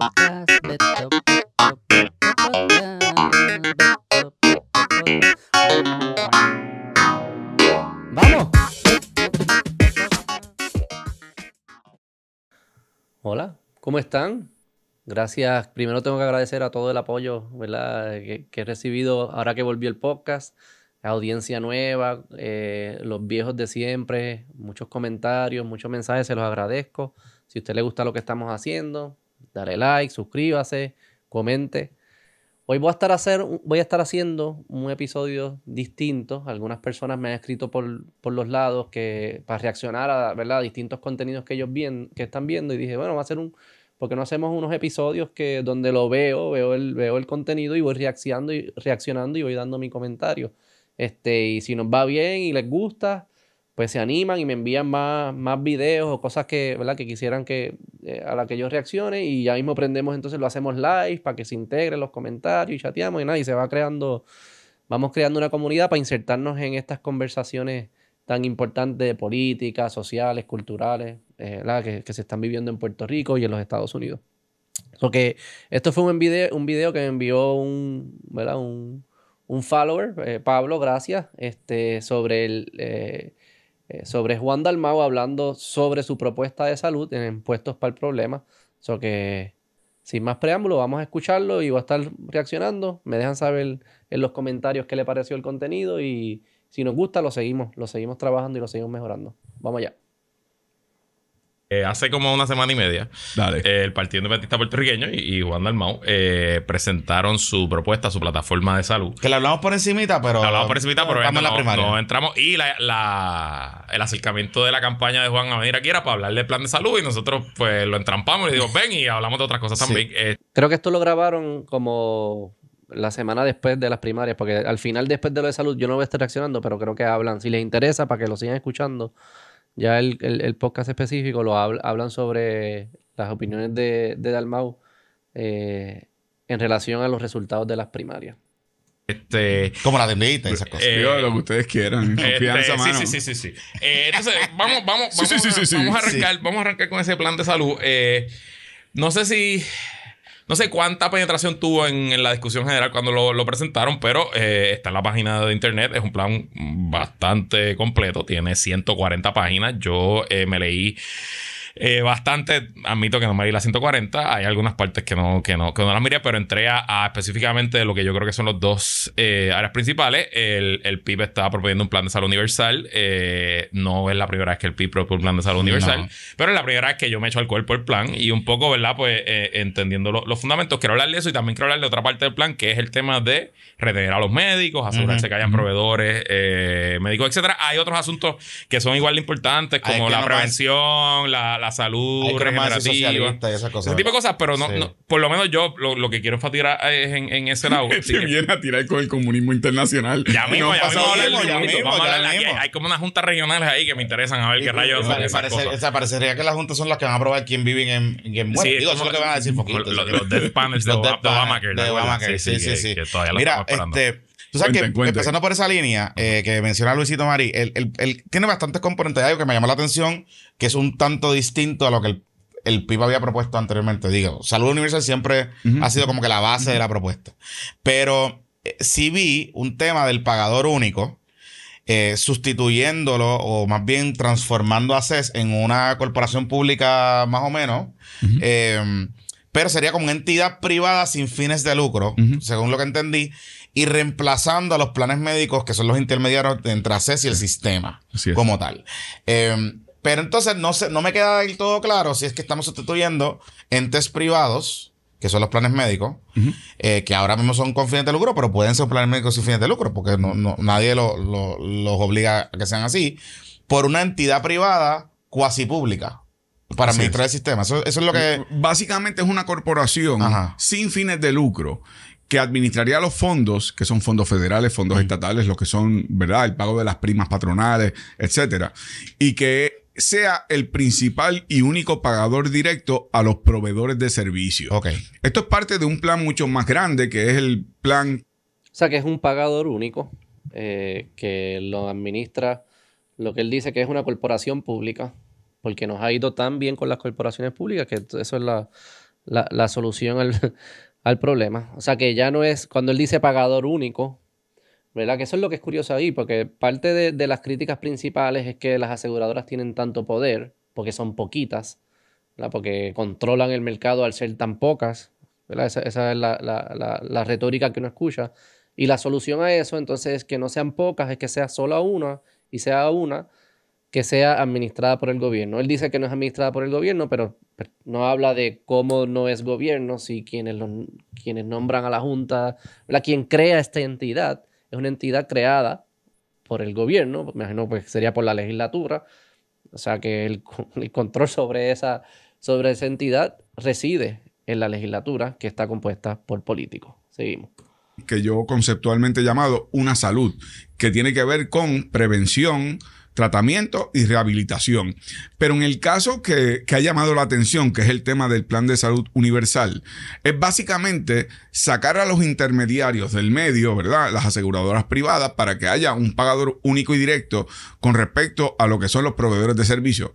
¡Vamos! Hola, ¿cómo están? Gracias. Primero tengo que agradecer a todo el apoyo, ¿verdad?, que he recibido ahora que volvió el podcast. Audiencia nueva, los viejos de siempre, muchos comentarios, muchos mensajes, se los agradezco. Si a usted le gusta lo que estamos haciendo, dale like, suscríbase, comente. Hoy voy a estar haciendo un episodio distinto. Algunas personas me han escrito por los lados que, para reaccionar a, ¿verdad?, distintos contenidos que ellos están viendo, y dije, bueno, va a ser porque no hacemos unos episodios que donde lo veo el contenido y voy reaccionando y voy dando mi comentario. Y si nos va bien y les gusta, pues se animan y me envían más videos o cosas que, ¿verdad?, que quisieran a las que yo reaccione, y ya mismo prendemos, entonces lo hacemos live para que se integren los comentarios y chateamos y nada, y vamos creando una comunidad para insertarnos en estas conversaciones tan importantes de políticas, sociales, culturales, que se están viviendo en Puerto Rico y en los Estados Unidos. Porque esto fue un video que me envió un follower, Pablo, gracias, sobre Juan Dalmau hablando sobre su propuesta de salud en Puestos para el Problema. So que, sin más preámbulo, vamos a escucharlo y voy a estar reaccionando. Me dejan saber en los comentarios qué le pareció el contenido, y si nos gusta lo seguimos trabajando y lo seguimos mejorando. Vamos allá. Hace como una semana y media, el Partido Independentista Puertorriqueño y Juan Dalmau presentaron su propuesta, su plataforma de salud. Que la hablamos por encimita, pero... No entramos. Y el acercamiento de la campaña de Juan a venir aquí era para hablar del plan de salud, y nosotros pues lo entrampamos y le digo, ven, y hablamos de otras cosas también. Sí. Creo que esto lo grabaron como la semana después de las primarias, porque al final, después de lo de salud, yo no voy a estar reaccionando, pero creo que hablan. Si les interesa, para que lo sigan escuchando, ya el podcast específico lo hablan sobre las opiniones de Dalmau en relación a los resultados de las primarias. Como la de Medita y esas cosas. Lo que ustedes quieran. Confianza, mano. Sí. Entonces, vamos a arrancar con ese plan de salud. No sé cuánta penetración tuvo en la discusión general cuando lo presentaron, pero está en la página de internet. Es un plan bastante completo. Tiene 140 páginas. Yo me leí bastante. Admito que no me leí las 140. Hay algunas partes que no las miré, pero entré a específicamente lo que yo creo que son los dos áreas principales. El PIB está proponiendo un plan de salud universal. No es la primera vez que el PIB propone un plan de salud universal, no, pero es la primera vez que yo me echo al cuerpo el plan y un poco, ¿verdad?, pues entendiendo los fundamentos. Quiero hablar de eso y también quiero hablar de otra parte del plan, que es el tema de retener a los médicos, asegurarse que hayan proveedores médicos, etcétera. Hay otros asuntos que son igual de importantes, como la prevención, la salud regenerativa, ese tipo de cosas, pero no, sí, no, por lo menos yo lo que quiero enfatizar es en ese lado. Se viene a tirar con el comunismo internacional. Ya mismo. Hay como unas juntas regionales ahí que me interesan a ver qué rayos son esas cosas. Parecería que las juntas son las que van a aprobar quién vive en muerte. Sí, digo, eso es lo que van a decir. Los death panels de Obamacare. Sí. Mira, tú sabes que, empezando por esa línea que menciona Luisito Marí, él tiene bastantes componentes de algo que me llama la atención, que es un tanto distinto a lo que el PIB había propuesto anteriormente. Digo, salud universal siempre ha sido como que la base de la propuesta. Pero sí vi un tema del pagador único, sustituyéndolo, o más bien transformando a CES en una corporación pública más o menos, pero sería como una entidad privada sin fines de lucro, según lo que entendí, y reemplazando a los planes médicos, que son los intermediarios entre ASES y el sistema como tal. Pero entonces no me queda del todo claro si es que estamos sustituyendo entes privados, que son los planes médicos, que ahora mismo son con fines de lucro, pero pueden ser planes médicos sin fines de lucro, porque nadie los obliga a que sean así, por una entidad privada cuasi pública para administrar el sistema. Eso es lo que... Básicamente es una corporación sin fines de lucro, que administraría los fondos, que son fondos federales, fondos estatales, los que son, ¿verdad?, el pago de las primas patronales, etcétera, y que sea el principal y único pagador directo a los proveedores de servicios. Okay. Esto es parte de un plan mucho más grande, que es el plan... O sea, que es un pagador único, que lo administra, lo que él dice que es una corporación pública, porque nos ha ido tan bien con las corporaciones públicas, que eso es la... la solución al problema. O sea que ya no es, cuando él dice pagador único, ¿verdad? Que eso es lo que es curioso ahí, porque parte de las críticas principales es que las aseguradoras tienen tanto poder, porque son poquitas, ¿verdad? Porque controlan el mercado al ser tan pocas, ¿verdad? Esa es la retórica que uno escucha. Y la solución a eso entonces es que no sean pocas, es que sea solo una y sea una que sea administrada por el gobierno. Él dice que no es administrada por el gobierno, pero no habla de cómo no es gobierno, si quienes nombran a la Junta, ¿verdad? Quien crea esta entidad es una entidad creada por el gobierno, me imagino pues sería por la legislatura, o sea que el control sobre esa entidad reside en la legislatura que está compuesta por políticos. Seguimos. Que yo conceptualmente he llamado una salud, que tiene que ver con prevención, tratamiento y rehabilitación. Pero en el caso que ha llamado la atención, que es el tema del plan de salud universal, es básicamente sacar a los intermediarios del medio, ¿verdad? Las aseguradoras privadas, para que haya un pagador único y directo con respecto a lo que son los proveedores de servicios.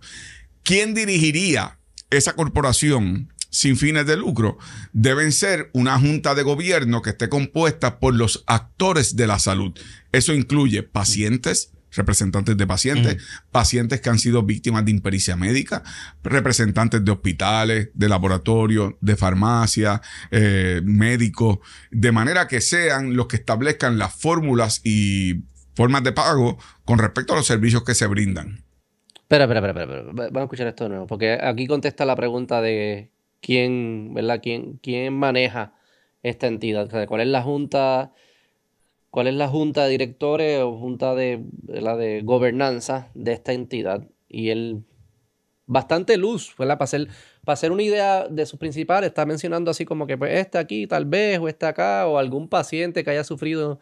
¿Quién dirigiría esa corporación sin fines de lucro? Deben ser una junta de gobierno que esté compuesta por los actores de la salud. Eso incluye pacientes, representantes de pacientes, pacientes que han sido víctimas de impericia médica, representantes de hospitales, de laboratorios, de farmacias, médicos, de manera que sean los que establezcan las fórmulas y formas de pago con respecto a los servicios que se brindan. Espera. Vamos a escuchar esto de nuevo, porque aquí contesta la pregunta de quién, ¿verdad? ¿Quién maneja esta entidad? O sea, ¿cuál es la junta? ¿Cuál es la junta de directores o junta de gobernanza de esta entidad? Y él, bastante luz, ¿verdad? Para hacer una idea de sus principales, está mencionando así como que pues, este aquí tal vez, o este acá, o algún paciente que haya sufrido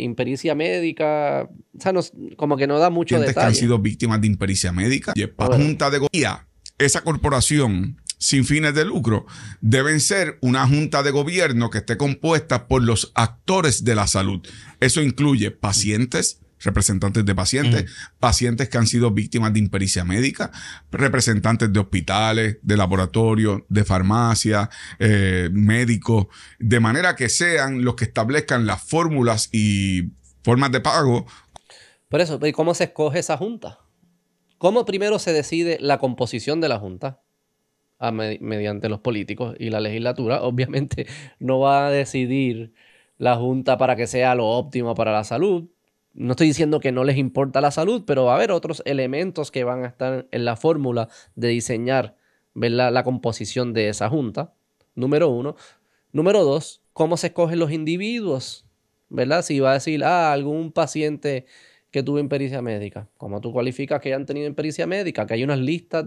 impericia médica. O sea, no, como que no da mucho detalle. Que han sido víctimas de impericia médica. Y para junta de gobierno, esa corporación sin fines de lucro, deben ser una junta de gobierno que esté compuesta por los actores de la salud. Eso incluye pacientes, representantes de pacientes, pacientes que han sido víctimas de impericia médica, representantes de hospitales, de laboratorios, de farmacias, médicos, de manera que sean los que establezcan las fórmulas y formas de pago. Por eso, ¿y cómo se escoge esa junta? ¿Cómo primero se decide la composición de la junta? Mediante los políticos y la legislatura, obviamente no va a decidir la Junta para que sea lo óptimo para la salud. No estoy diciendo que no les importa la salud, pero va a haber otros elementos que van a estar en la fórmula de diseñar, ¿verdad?, la composición de esa Junta, número uno. Número dos, ¿cómo se escogen los individuos? ¿Verdad? Si va a decir, algún paciente que tuvo impericia médica. ¿Cómo tú cualificas que hayan tenido impericia médica? Que hay unas listas,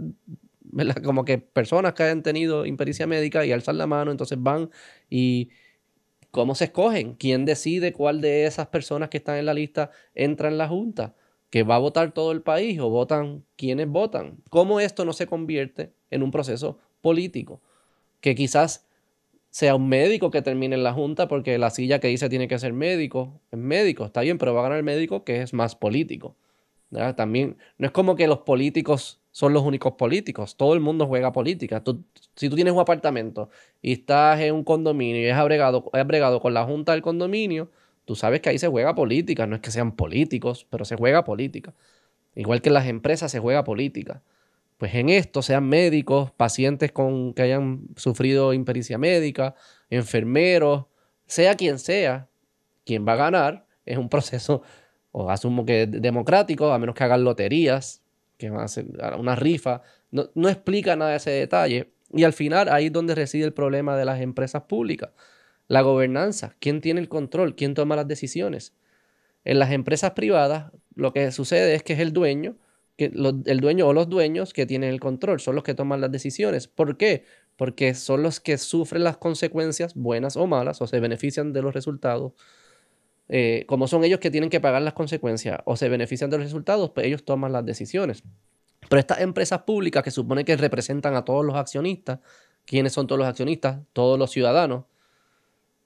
¿verdad? Como que personas que hayan tenido impericia médica y alzan la mano, entonces van y ¿cómo se escogen? ¿Quién decide cuál de esas personas que están en la lista entra en la junta? ¿Que va a votar todo el país o votan quienes votan? ¿Cómo esto no se convierte en un proceso político? Que quizás sea un médico que termine en la junta porque la silla que dice tiene que ser médico, es médico, está bien, pero va a ganar el médico que es más político, ¿verdad? También no es como que los políticos son los únicos políticos. Todo el mundo juega política. Si tú tienes un apartamento y estás en un condominio y has bregado con la junta del condominio, tú sabes que ahí se juega política. No es que sean políticos, pero se juega política. Igual que en las empresas se juega política. Pues en esto, sean médicos, pacientes que hayan sufrido impericia médica, enfermeros, sea, quien va a ganar es un proceso, o asumo que democrático, a menos que hagan loterías, que van a hacer una rifa. No explica nada de ese detalle. Y al final, ahí es donde reside el problema de las empresas públicas. La gobernanza. ¿Quién tiene el control? ¿Quién toma las decisiones? En las empresas privadas, lo que sucede es que es el dueño o los dueños que tienen el control. Son los que toman las decisiones. ¿Por qué? Porque son los que sufren las consecuencias, buenas o malas, o se benefician de los resultados. Como son ellos que tienen que pagar las consecuencias o se benefician de los resultados, pues ellos toman las decisiones. Pero estas empresas públicas que supone que representan a todos los accionistas, ¿quiénes son todos los accionistas? Todos los ciudadanos.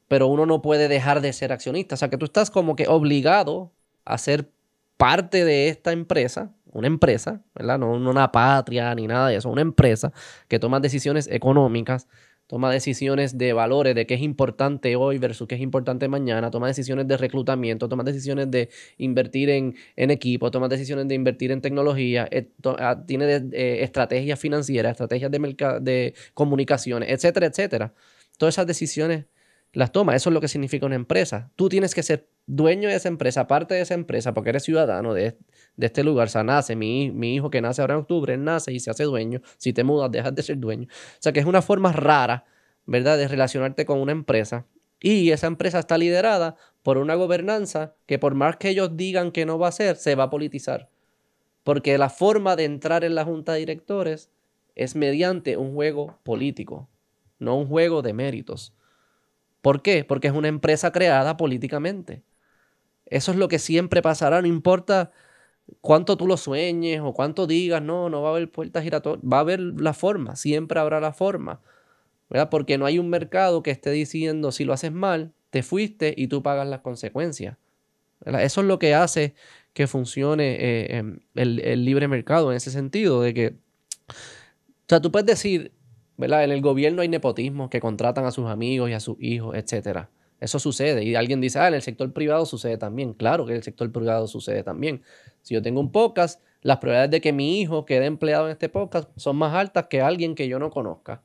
Pero uno no puede dejar de ser accionista. O sea que tú estás como que obligado a ser parte de esta empresa, una empresa, ¿verdad? No una patria ni nada de eso, una empresa que toma decisiones económicas, toma decisiones de valores, de qué es importante hoy versus qué es importante mañana, toma decisiones de reclutamiento, toma decisiones de invertir en equipo, toma decisiones de invertir en tecnología, tiene estrategias financieras, estrategias de comunicaciones, etcétera, etcétera. Todas esas decisiones las toma. Eso es lo que significa una empresa. Tú tienes que ser dueño de esa empresa, parte de esa empresa, porque eres ciudadano de este lugar. O sea, nace, mi hijo que nace ahora en octubre, él nace y se hace dueño. Si te mudas, dejas de ser dueño. O sea, que es una forma rara, ¿verdad?, de relacionarte con una empresa. Y esa empresa está liderada por una gobernanza que, por más que ellos digan que no va a ser, se va a politizar. Porque la forma de entrar en la junta de directores es mediante un juego político, no un juego de méritos. ¿Por qué? Porque es una empresa creada políticamente. Eso es lo que siempre pasará, no importa cuánto tú lo sueñes o cuánto digas, no va a haber puertas giratorias, va a haber la forma, siempre habrá la forma, ¿verdad? Porque no hay un mercado que esté diciendo si lo haces mal, te fuiste y tú pagas las consecuencias, ¿verdad? Eso es lo que hace que funcione el libre mercado en ese sentido, de que, o sea, tú puedes decir, ¿verdad?, en el gobierno hay nepotismo, que contratan a sus amigos y a sus hijos, etcétera. Eso sucede. Y alguien dice, en el sector privado sucede también. Claro que en el sector privado sucede también. Si yo tengo un podcast, las probabilidades de que mi hijo quede empleado en este podcast son más altas que alguien que yo no conozca.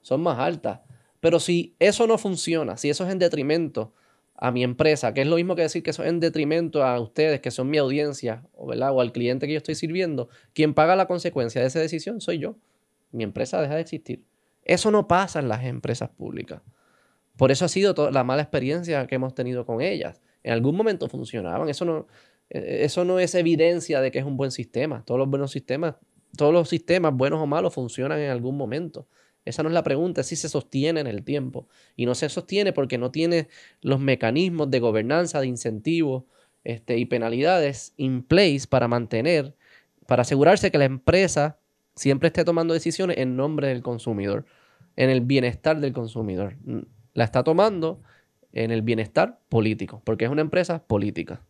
Son más altas. Pero si eso no funciona, si eso es en detrimento a mi empresa, que es lo mismo que decir que eso es en detrimento a ustedes, que son mi audiencia, ¿verdad?, o al cliente que yo estoy sirviendo, quien paga la consecuencia de esa decisión soy yo. Mi empresa deja de existir. Eso no pasa en las empresas públicas. Por eso ha sido la mala experiencia que hemos tenido con ellas. En algún momento funcionaban. Eso no es evidencia de que es un buen sistema. Todos los sistemas, buenos o malos, funcionan en algún momento. Esa no es la pregunta, es si se sostiene en el tiempo. Y no se sostiene porque no tiene los mecanismos de gobernanza, de incentivos y penalidades in place para asegurarse que la empresa siempre esté tomando decisiones en nombre del consumidor, en el bienestar del consumidor. La está tomando en el bienestar político, porque es una empresa política.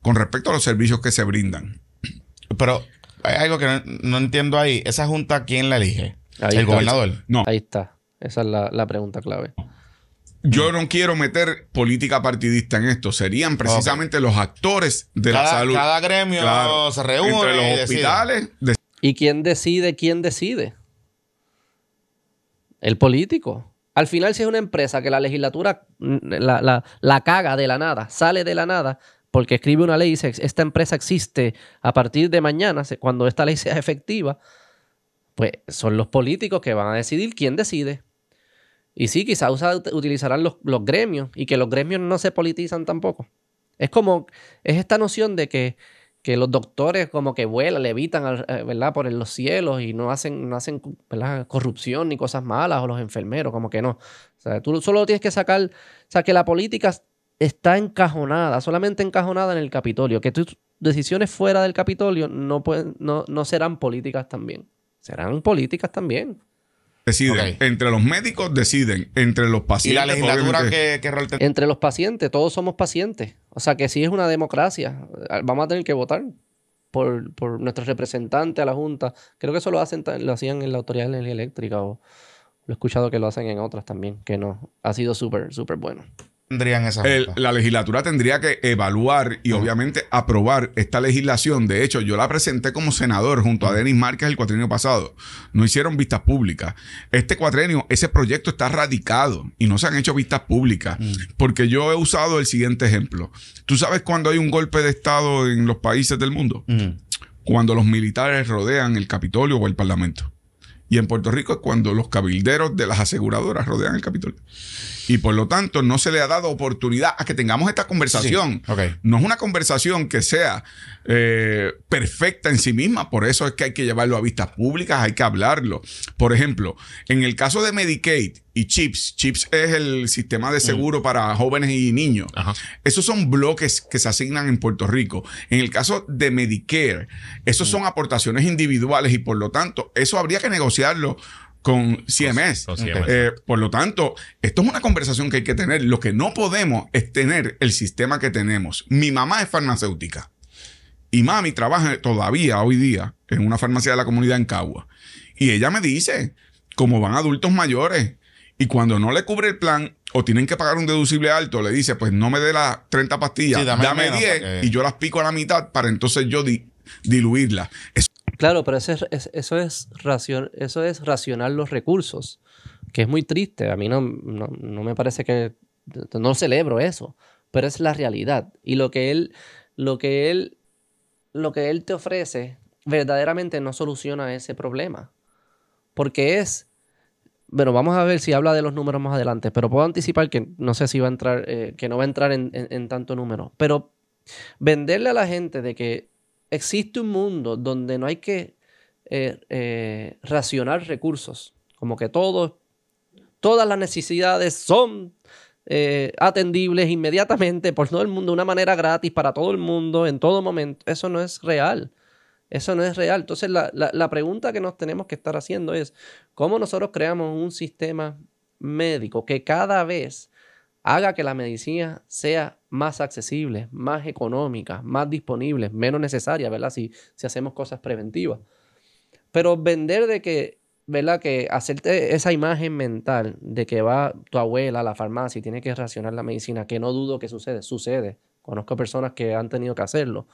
Con respecto a los servicios que se brindan, pero hay algo que no entiendo ahí. ¿Esa junta quién la elige? ¿El gobernador? No. Ahí está. Esa es la pregunta clave. Yo no quiero meter política partidista en esto. Serían precisamente los actores de la salud. Cada gremio se reúne. Entre los hospitales... ¿Y quién decide quién decide? El político. Al final, si es una empresa que la legislatura la caga de la nada, sale de la nada, porque escribe una ley y dice, esta empresa existe a partir de mañana, cuando esta ley sea efectiva, pues son los políticos que van a decidir quién decide. Y sí, quizás utilizarán los gremios, y que los gremios no se politizan tampoco. Es esta noción de que los doctores como que vuelan, levitan, ¿verdad?, por los cielos y no hacen, ¿verdad?, corrupción ni cosas malas, o los enfermeros, como que no. O sea, tú solo tienes que sacar... O sea, que la política está encajonada, solamente encajonada en el Capitolio. Que tus decisiones fuera del Capitolio no serán políticas también. Serán políticas también. Deciden. Okay. Entre los médicos deciden. Entre los pacientes... ¿Y la legislatura qué rol tiene? Entre los pacientes. Todos somos pacientes. O sea que sí es una democracia. Vamos a tener que votar por nuestros representantes a la Junta. Creo que eso lo hacían en la Autoridad de Energía Eléctrica, o lo he escuchado que lo hacen en otras también, que no. Ha sido súper, súper bueno. Tendrían esa la legislatura tendría que evaluar y obviamente aprobar esta legislación. De hecho, yo la presenté como senador junto a Denis Márquez el cuatrienio pasado. No hicieron vistas públicas. Este cuatrienio, ese proyecto está radicado y no se han hecho vistas públicas. Porque yo he usado el siguiente ejemplo. ¿Tú sabes cuando hay un golpe de Estado en los países del mundo? Cuando los militares rodean el Capitolio o el Parlamento. Y en Puerto Rico es cuando los cabilderos de las aseguradoras rodean el Capitolio. Y por lo tanto no se le ha dado oportunidad a que tengamos esta conversación. Sí, okay. No es una conversación que sea perfecta en sí misma. Por eso es que hay que llevarlo a vistas públicas, hay que hablarlo. Por ejemplo, en el caso de Medicaid y CHIPS. CHIPS es el sistema de seguro para jóvenes y niños. Ajá. Esos son bloques que se asignan en Puerto Rico. En el caso de Medicare, esos son aportaciones individuales y por lo tanto eso habría que negociar con CMS. Por lo tanto, esto es una conversación que hay que tener. Lo que no podemos es tener el sistema que tenemos. Mi mamá es farmacéutica y mami trabaja todavía hoy día en una farmacia de la comunidad en Cagua. Y ella me dice, como van adultos mayores Y cuando no le cubre el plan o tienen que pagar un deducible alto, le dice, pues no me dé las 30 pastillas, sí, dame 10 porque... y yo las pico a la mitad para entonces yo diluirlas. Eso... Claro, pero eso es racionar los recursos, que es muy triste. A mí no me parece que... No celebro eso, pero es la realidad. Y lo que él te ofrece verdaderamente no soluciona ese problema. Porque es... Bueno, vamos a ver si habla de los números más adelante, pero puedo anticipar que no sé si va a entrar, que no va a entrar en tanto número. Pero venderle a la gente de que existe un mundo donde no hay que racionar recursos, como que todas las necesidades son atendibles inmediatamente por todo el mundo, de una manera gratis para todo el mundo, en todo momento. Eso no es real. Eso no es real. Entonces, la pregunta que nos tenemos que estar haciendo es cómo nosotros creamos un sistema médico que cada vez haga que la medicina sea más accesible, más económica, más disponible, menos necesaria, ¿verdad? Si hacemos cosas preventivas. Pero vender de que, ¿verdad? Que hacerte esa imagen mental de que va tu abuela a la farmacia y tiene que racionar la medicina, que no dudo que sucede. Conozco personas que han tenido que hacerlo.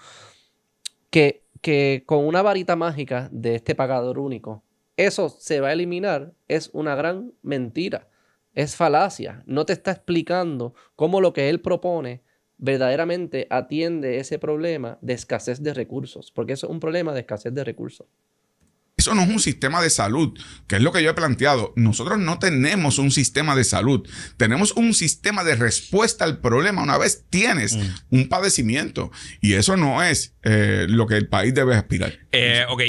Que con una varita mágica de este pagador único, eso se va a eliminar, es una gran mentira, es falacia. No te está explicando cómo lo que él propone verdaderamente atiende ese problema de escasez de recursos, porque eso es un problema de escasez de recursos. Eso no es un sistema de salud, que es lo que yo he planteado. Nosotros no tenemos un sistema de salud. Tenemos un sistema de respuesta al problema una vez tienes un padecimiento. Y eso no es lo que el país debe aspirar. Ok,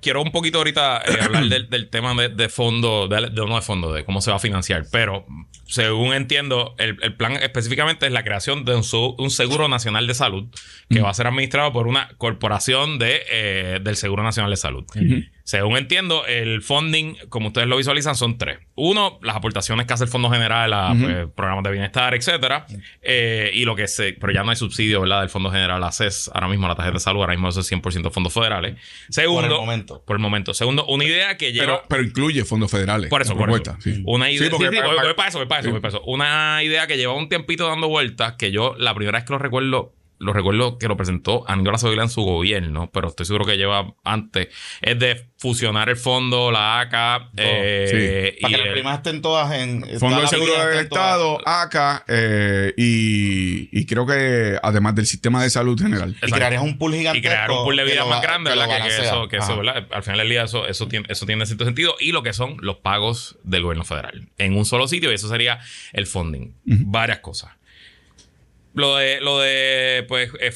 quiero un poquito ahorita hablar del tema de fondo, de cómo se va a financiar. Pero según entiendo, el plan específicamente es la creación de un seguro nacional de salud que va a ser administrado por una corporación del Seguro Nacional de Salud. Según entiendo, el funding, como ustedes lo visualizan, son tres. Uno, las aportaciones que hace el Fondo General a programas de bienestar, etcétera. Y lo que se... Pero ya no hay subsidio, ¿verdad? Del Fondo General a CES. Ahora mismo la tarjeta de salud, ahora mismo eso es 100% fondos federales. Segundo, por el momento. Segundo, una idea que lleva... Pero incluye fondos federales. Por eso. Sí. Una idea... Voy para eso. Una idea que lleva un tiempito dando vueltas, que yo la primera vez que lo recuerdo que lo presentó Aníbal Azoguila en su gobierno, pero estoy seguro que lleva antes, es de fusionar el fondo, la ACA. Para que las primas estén todas en... Fondo de Seguro del Estado, ACA, y creo que además del sistema de salud general. Exacto. Y crearías un pool gigantesco. Y crear un pool de vida más grande, ¿verdad? Que eso, ¿verdad? Al final del día eso tiene cierto sentido. Y lo que son los pagos del gobierno federal. En un solo sitio, y eso sería el funding. Varias cosas. Lo de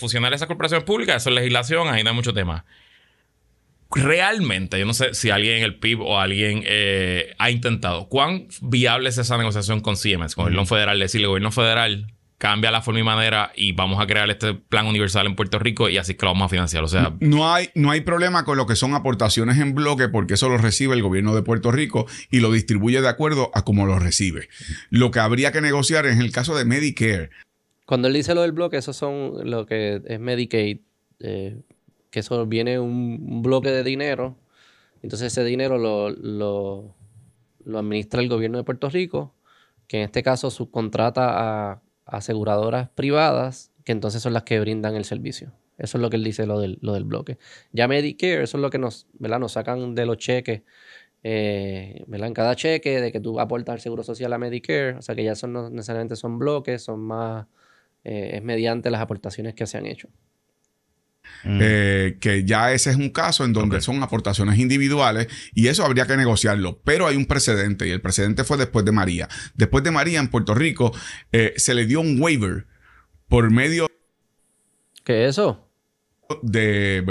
fusionar esas corporaciones públicas, eso es legislación, ahí no hay mucho tema. Realmente, yo no sé si alguien en el PIB o alguien ha intentado. ¿Cuán viable es esa negociación con CMS, con el gobierno federal? Decirle, gobierno federal, cambia la forma y manera y vamos a crear este plan universal en Puerto Rico y así es que lo vamos a financiar. O sea, no hay problema con lo que son aportaciones en bloque porque eso lo recibe el gobierno de Puerto Rico y lo distribuye de acuerdo a cómo lo recibe. Lo que habría que negociar es el caso de Medicare. Cuando él dice lo del bloque, eso son lo que es Medicaid, que eso viene un bloque de dinero. Entonces ese dinero lo administra el gobierno de Puerto Rico, que en este caso subcontrata a aseguradoras privadas, que entonces son las que brindan el servicio. Eso es lo que él dice, lo del bloque. Ya Medicare, eso es lo que nos sacan de los cheques. En cada cheque de que tú aportas el seguro social a Medicare, o sea que ya son, no necesariamente son bloques, son más... es mediante las aportaciones que se han hecho. Que ya ese es un caso en donde son aportaciones individuales y eso habría que negociarlo, pero hay un precedente y el precedente fue después de María. Después de María en Puerto Rico se le dio un waiver por medio... ¿Qué es eso? De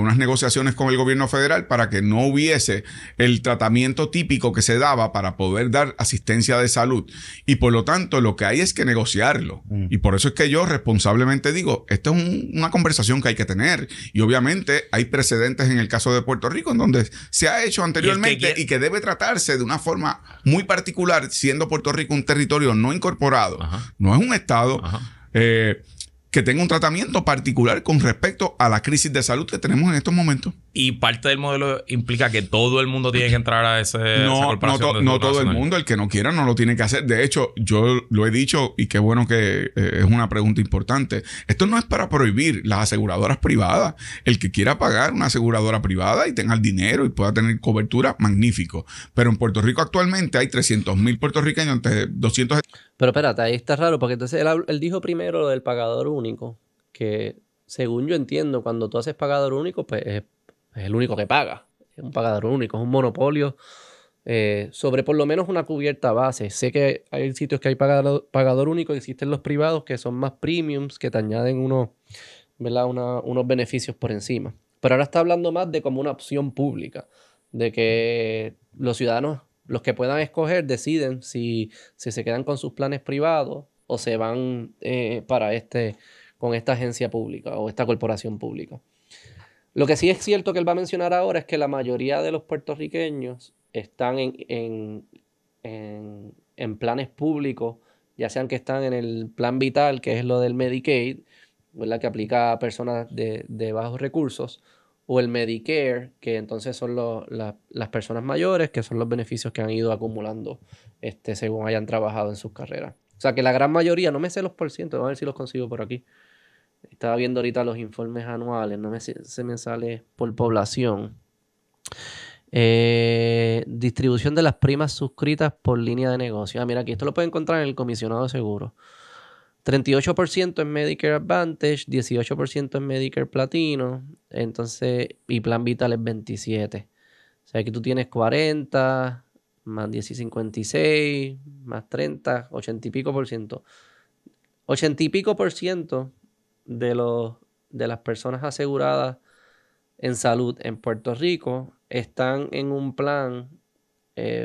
unas negociaciones con el gobierno federal para que no hubiese el tratamiento típico que se daba para poder dar asistencia de salud. Y por lo tanto, lo que hay es que negociarlo. Y por eso es que yo responsablemente digo, esta es una conversación que hay que tener. Y obviamente hay precedentes en el caso de Puerto Rico en donde se ha hecho anteriormente y que debe tratarse de una forma muy particular, siendo Puerto Rico un territorio no incorporado. Ajá. No es un estado... que tenga un tratamiento particular con respecto a la crisis de salud que tenemos en estos momentos. Y parte del modelo implica que todo el mundo tiene que entrar a ese, esa corporación. No todo el mundo. El que no quiera no lo tiene que hacer. De hecho, yo lo he dicho, y qué bueno que es una pregunta importante. Esto no es para prohibir las aseguradoras privadas. El que quiera pagar una aseguradora privada y tenga el dinero y pueda tener cobertura, magnífico. Pero en Puerto Rico actualmente hay 300,000 puertorriqueños, 200... Pero espérate, ahí está raro, porque entonces él dijo primero lo del pagador único, que según yo entiendo, cuando tú haces pagador único, pues es el único que paga. Es un pagador único, es un monopolio sobre por lo menos una cubierta base. Sé que hay sitios que hay pagador único, existen los privados que son más premiums, que te añaden unos beneficios por encima. Pero ahora está hablando más de como una opción pública, de que los ciudadanos, los que puedan escoger, deciden si se quedan con sus planes privados o se van con esta agencia pública o esta corporación pública. Lo que sí es cierto que él va a mencionar ahora es que la mayoría de los puertorriqueños están en planes públicos, ya sean que están en el Plan Vital, que es lo del Medicaid, ¿verdad?, que aplica a personas de bajos recursos, o el Medicare, que entonces son las personas mayores, que son los beneficios que han ido acumulando según hayan trabajado en sus carreras. O sea que la gran mayoría, no me sé los porcientos, a ver si los consigo por aquí. Estaba viendo ahorita los informes anuales, no se me sale por población. Distribución de las primas suscritas por línea de negocio. Ah, mira, aquí esto lo pueden encontrar en el comisionado de seguros. 38% en Medicare Advantage, 18% en Medicare Platino, entonces, y Plan Vital es 27. O sea, aquí tú tienes 40, más 10 y 56, más 30, 80 y pico por ciento. 80 y pico por ciento de las personas aseguradas en salud en Puerto Rico están en un plan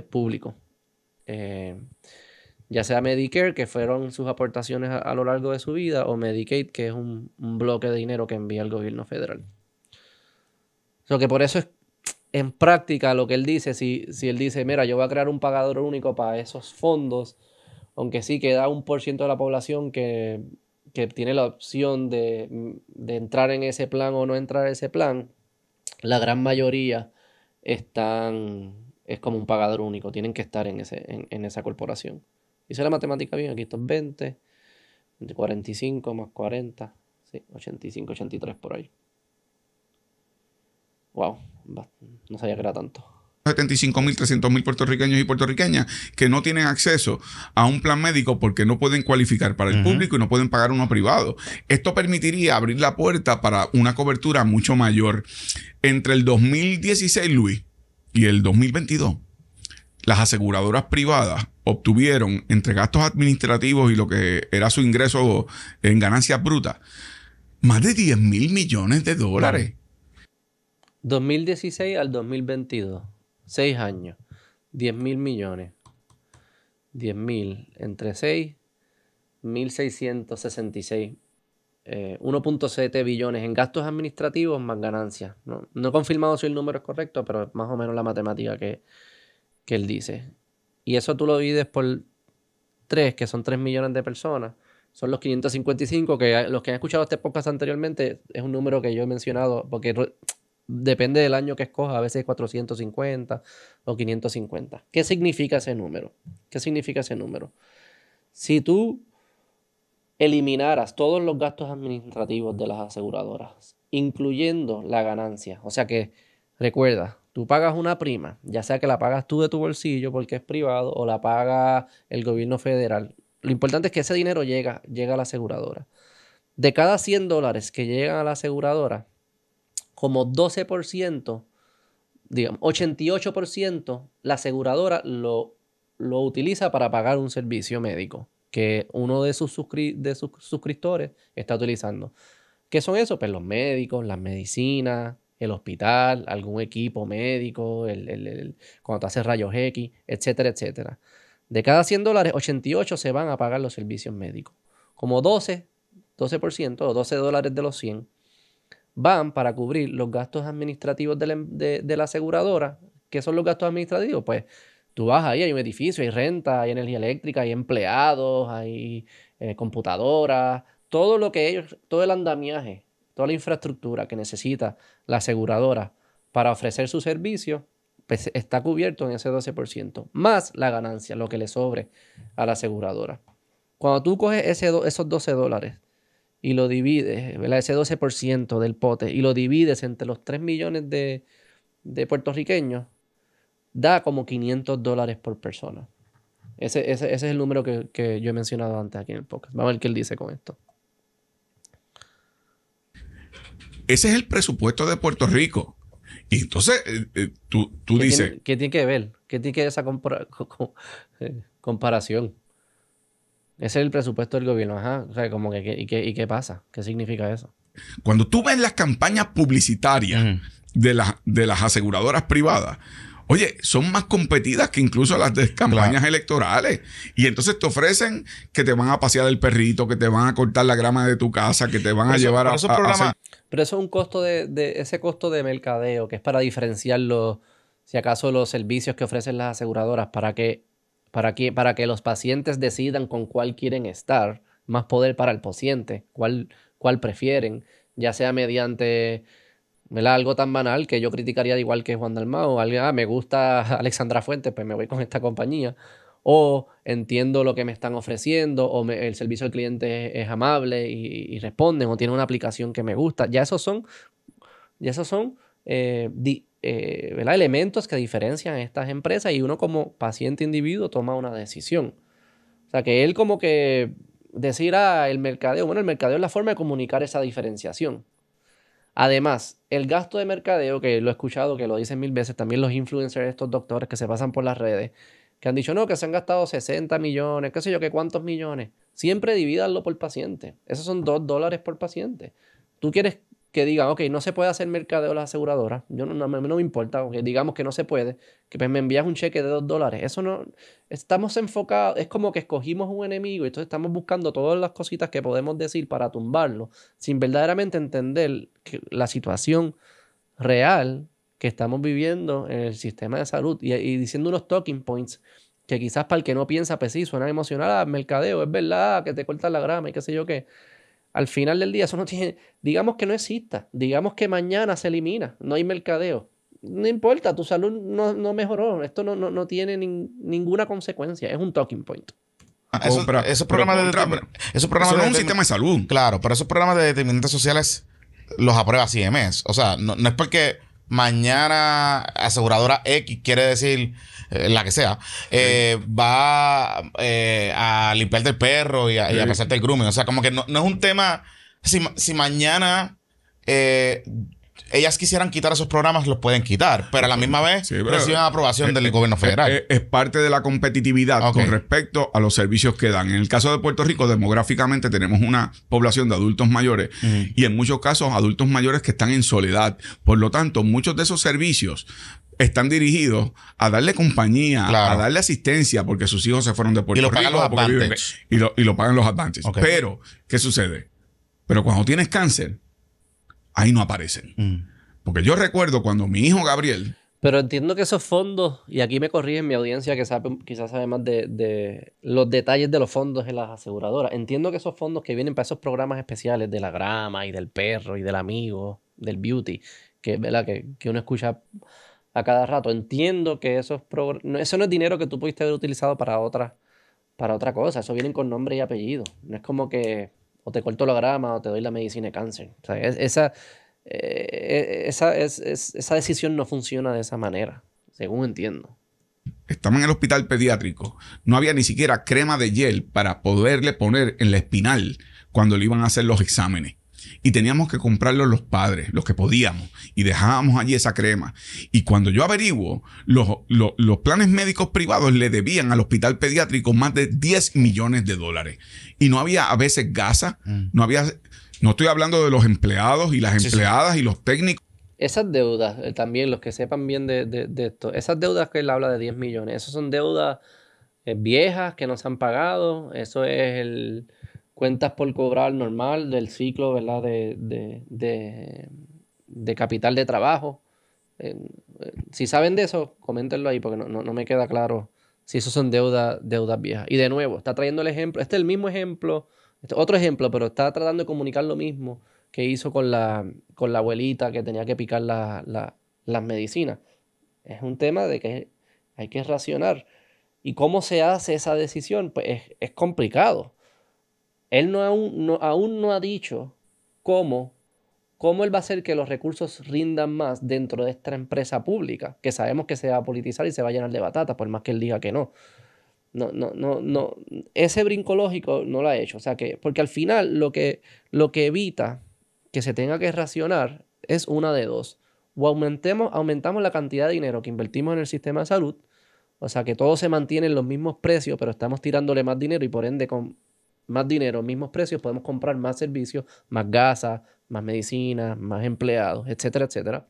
público. Ya sea Medicare, que fueron sus aportaciones a lo largo de su vida, o Medicaid, que es un bloque de dinero que envía el gobierno federal. So que por eso es, en práctica, lo que él dice, si él dice, mira, yo voy a crear un pagador único para esos fondos, aunque sí queda un por ciento de la población que tiene la opción de entrar en ese plan o no entrar en ese plan, la gran mayoría es como un pagador único, tienen que estar en esa corporación. Hice la matemática bien, aquí estos 20, 45 más 40, sí, 85, 83 por ahí. Wow, no sabía que era tanto. 75,000, 300,000 puertorriqueños y puertorriqueñas que no tienen acceso a un plan médico porque no pueden cualificar para el público y no pueden pagar uno privado. Esto permitiría abrir la puerta para una cobertura mucho mayor. Entre el 2016, Luis, y el 2022, las aseguradoras privadas obtuvieron, entre gastos administrativos y lo que era su ingreso en ganancias brutas, más de $10,000 millones. Vale. 2016 al 2022, 6 años, 10,000 millones, 10,000 entre 6, 1,666, 1.7 billones en gastos administrativos más ganancias. No he confirmado si el número es correcto, pero es más o menos la matemática que él dice. Y eso tú lo divides por 3, que son 3 millones de personas. Son los 555, que los que han escuchado este podcast anteriormente, es un número que yo he mencionado, porque depende del año que escoja, a veces 450 o 550. ¿Qué significa ese número? ¿Qué significa ese número? Si tú eliminaras todos los gastos administrativos de las aseguradoras, incluyendo la ganancia, o sea que, recuerda, tú pagas una prima, ya sea que la pagas tú de tu bolsillo porque es privado o la paga el gobierno federal, lo importante es que ese dinero llega a la aseguradora. De cada $100 que llegan a la aseguradora, como 12%, digamos, 88%, la aseguradora lo utiliza para pagar un servicio médico que uno de sus suscriptores está utilizando. ¿Qué son esos? Pues los médicos, las medicinas, el hospital, algún equipo médico, cuando te haces rayos X, etcétera, etcétera. De cada $100, 88 se van a pagar los servicios médicos. Como 12% o $12 de los 100 van para cubrir los gastos administrativos de la aseguradora. ¿Qué son los gastos administrativos? Pues tú vas ahí, hay un edificio, hay renta, hay energía eléctrica, hay empleados, hay computadoras, todo lo que ellos, todo el andamiaje, toda la infraestructura que necesita la aseguradora para ofrecer su servicio, pues está cubierto en ese 12%, más la ganancia, lo que le sobre a la aseguradora. Cuando tú coges esos $12 y lo divides, ¿verdad? Ese 12% del pote, y lo divides entre los 3 millones de puertorriqueños, da como $500 por persona. Ese es el número que yo he mencionado antes aquí en el podcast. Vamos a ver qué él dice con esto. Ese es el presupuesto de Puerto Rico. Y entonces tú dices... ¿Qué tiene que ver? ¿Qué tiene que ver esa comparación? Ese es el presupuesto del gobierno. Ajá. O sea, como que, ¿y qué pasa? ¿Qué significa eso? Cuando tú ves las campañas publicitarias de las aseguradoras privadas, oye, son más competidas que incluso las de campañas electorales. Y entonces te ofrecen que te van a pasear el perrito, que te van a cortar la grama de tu casa, que te van a llevar a... Pero eso es un costo de mercadeo, que es para diferenciar si acaso los servicios que ofrecen las aseguradoras para que los pacientes decidan con cuál quieren estar, más poder para el paciente, cuál prefieren, ya sea mediante... ¿verdad? Algo tan banal que yo criticaría igual que Juan Dalmau. Me gusta Alexandra Fuentes, pues me voy con esta compañía. O entiendo lo que me están ofreciendo, o el servicio al cliente es amable y responden, o tiene una aplicación que me gusta. Ya esos son elementos que diferencian a estas empresas, y uno como paciente individuo toma una decisión. O sea, que él como que decir, el mercadeo. Bueno, el mercadeo es la forma de comunicar esa diferenciación. Además, el gasto de mercadeo, que lo he escuchado, que lo dicen 1000 veces, también los influencers, estos doctores que se pasan por las redes, que han dicho, no, que se han gastado 60 millones, qué sé yo, que cuántos millones. Siempre divídanlo por paciente. Esos son $2 por paciente. Tú quieres que digan, ok, no se puede hacer mercadeo a las aseguradoras, no me importa, okay, digamos que no se puede, que pues me envías un cheque de $2. Eso no, estamos enfocados, es como que escogimos un enemigo y entonces estamos buscando todas las cositas que podemos decir para tumbarlo, sin verdaderamente entender la situación real que estamos viviendo en el sistema de salud y diciendo unos talking points que quizás para el que no piensa, pues sí, suena emocional, mercadeo, es verdad, que te cortan la grama y qué sé yo qué. Al final del día, eso no tiene... Digamos que no exista. Digamos que mañana se elimina. No hay mercadeo. No importa, tu salud no mejoró. Esto no tiene ninguna consecuencia. Es un talking point. Esos programas no es un sistema de salud. Claro, pero esos programas de determinantes sociales los aprueba CMS. O sea, no es porque mañana aseguradora X, quiere decir... la que sea, va a limpiar del perro y a pasarte el grooming. O sea, como que no es un tema... Si mañana ellas quisieran quitar esos programas, los pueden quitar, pero a la misma vez reciben aprobación del gobierno federal. Es parte de la competitividad con respecto a los servicios que dan. En el caso de Puerto Rico, demográficamente tenemos una población de adultos mayores y en muchos casos adultos mayores que están en soledad. Por lo tanto, muchos de esos servicios están dirigidos a darle compañía, a darle asistencia, porque sus hijos se fueron de Puerto Rico. Y lo pagan los Advantage. Okay. Pero, ¿qué sucede? Pero cuando tienes cáncer, ahí no aparecen. Porque yo recuerdo cuando mi hijo Gabriel... Pero entiendo que esos fondos, y aquí me corrigen mi audiencia que quizás sabe más de los detalles de los fondos en las aseguradoras. Entiendo que esos fondos que vienen para esos programas especiales de la grama y del perro y del amigo, del beauty, que, ¿verdad? Que uno escucha... a cada rato. Entiendo que eso no es dinero que tú pudiste haber utilizado para otra cosa. Eso vienen con nombre y apellido. No es como que o te corto la grama o te doy la medicina de cáncer. O sea, esa decisión no funciona de esa manera, según entiendo. Estaba en el hospital pediátrico. No había ni siquiera crema de gel para poderle poner en la espinal cuando le iban a hacer los exámenes. Y teníamos que comprarlo los padres, los que podíamos. Y dejábamos allí esa crema. Y cuando yo averiguo, los planes médicos privados le debían al hospital pediátrico más de $10 millones. Y no había a veces gasa. No había... No estoy hablando de los empleados y las empleadas y los técnicos. Esas deudas, también los que sepan bien de esto. Esas deudas que él habla de 10 millones. Esas son deudas viejas que no se han pagado. Eso es el... cuentas por cobrar normal del ciclo, ¿verdad? de capital de trabajo. Si saben de eso, coméntenlo ahí porque no me queda claro si eso son deudas viejas. Y de nuevo, está trayendo el ejemplo. Este es el mismo ejemplo, este otro ejemplo, pero está tratando de comunicar lo mismo que hizo con la abuelita que tenía que picar la las medicinas. Es un tema de que hay que racionar. ¿Y cómo se hace esa decisión? Pues es complicado. Él aún no ha dicho cómo él va a hacer que los recursos rindan más dentro de esta empresa pública, que sabemos que se va a politizar y se va a llenar de batata, por más que él diga que no. No. Ese brinco lógico no lo ha hecho. O sea que, porque al final lo que evita que se tenga que racionar es una de dos. O aumentamos la cantidad de dinero que invertimos en el sistema de salud, o sea que todo se mantiene en los mismos precios, pero estamos tirándole más dinero y por ende con más dinero, mismos precios, podemos comprar más servicios, más gasas, más medicinas, más empleados, etcétera, etcétera.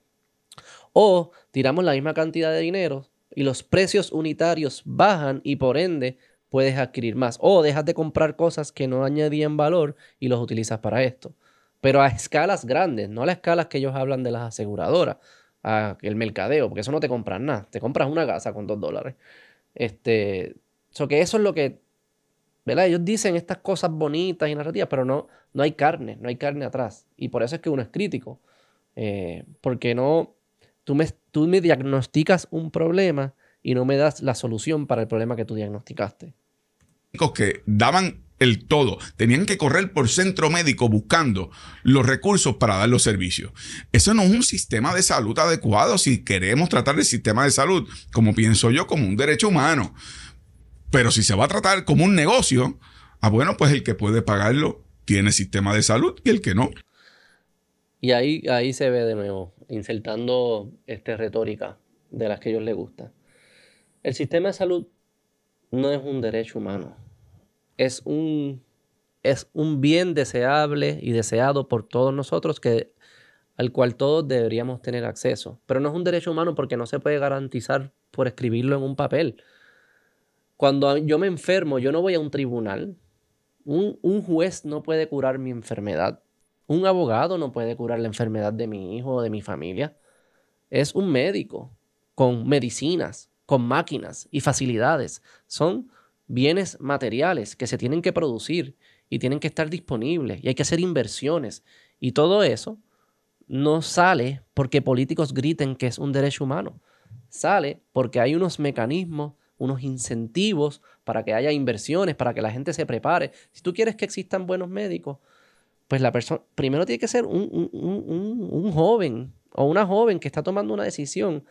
O tiramos la misma cantidad de dinero y los precios unitarios bajan y por ende puedes adquirir más. O dejas de comprar cosas que no añadían valor y los utilizas para esto. Pero a escalas grandes, no a las escalas que ellos hablan de las aseguradoras, a el mercadeo, porque eso no te compras nada. Te compras una gasa con $2. Que eso es lo que, ¿verdad? Ellos dicen estas cosas bonitas y narrativas, pero no hay carne atrás. Y por eso es que uno es crítico. Porque no... Tú me diagnosticas un problema y no me das la solución para el problema que tú diagnosticaste. Que daban el todo. Tenían que correr por centro médico buscando los recursos para dar los servicios. Eso no es un sistema de salud adecuado si queremos tratar el sistema de salud, como pienso yo, como un derecho humano. Pero si se va a tratar como un negocio, bueno, pues el que puede pagarlo tiene sistema de salud y el que no. Y ahí se ve de nuevo, insertando retórica de las que a ellos les gusta. El sistema de salud no es un derecho humano. Es un bien deseable y deseado por todos nosotros al cual todos deberíamos tener acceso. Pero no es un derecho humano porque no se puede garantizar por escribirlo en un papel. Cuando yo me enfermo, yo no voy a un tribunal. Un juez no puede curar mi enfermedad. Un abogado no puede curar la enfermedad de mi hijo o de mi familia. Es un médico con medicinas, con máquinas y facilidades. Son bienes materiales que se tienen que producir y tienen que estar disponibles y hay que hacer inversiones. Y todo eso no sale porque políticos griten que es un derecho humano. Sale porque hay unos mecanismos, unos incentivos para que haya inversiones, para que la gente se prepare. Si tú quieres que existan buenos médicos, pues la persona primero tiene que ser un joven o una joven que está tomando una decisión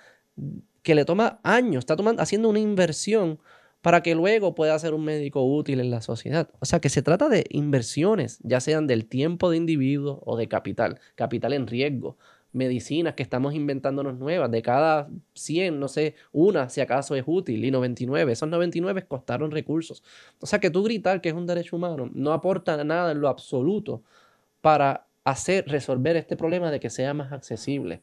que le toma años, haciendo una inversión para que luego pueda ser un médico útil en la sociedad. O sea que se trata de inversiones, ya sean del tiempo de individuo o de capital en riesgo, medicinas que estamos inventándonos nuevas, de cada 100, no sé, una si acaso es útil y 99, esos 99 costaron recursos. O sea que tú gritar que es un derecho humano no aporta nada en lo absoluto para resolver este problema de que sea más accesible.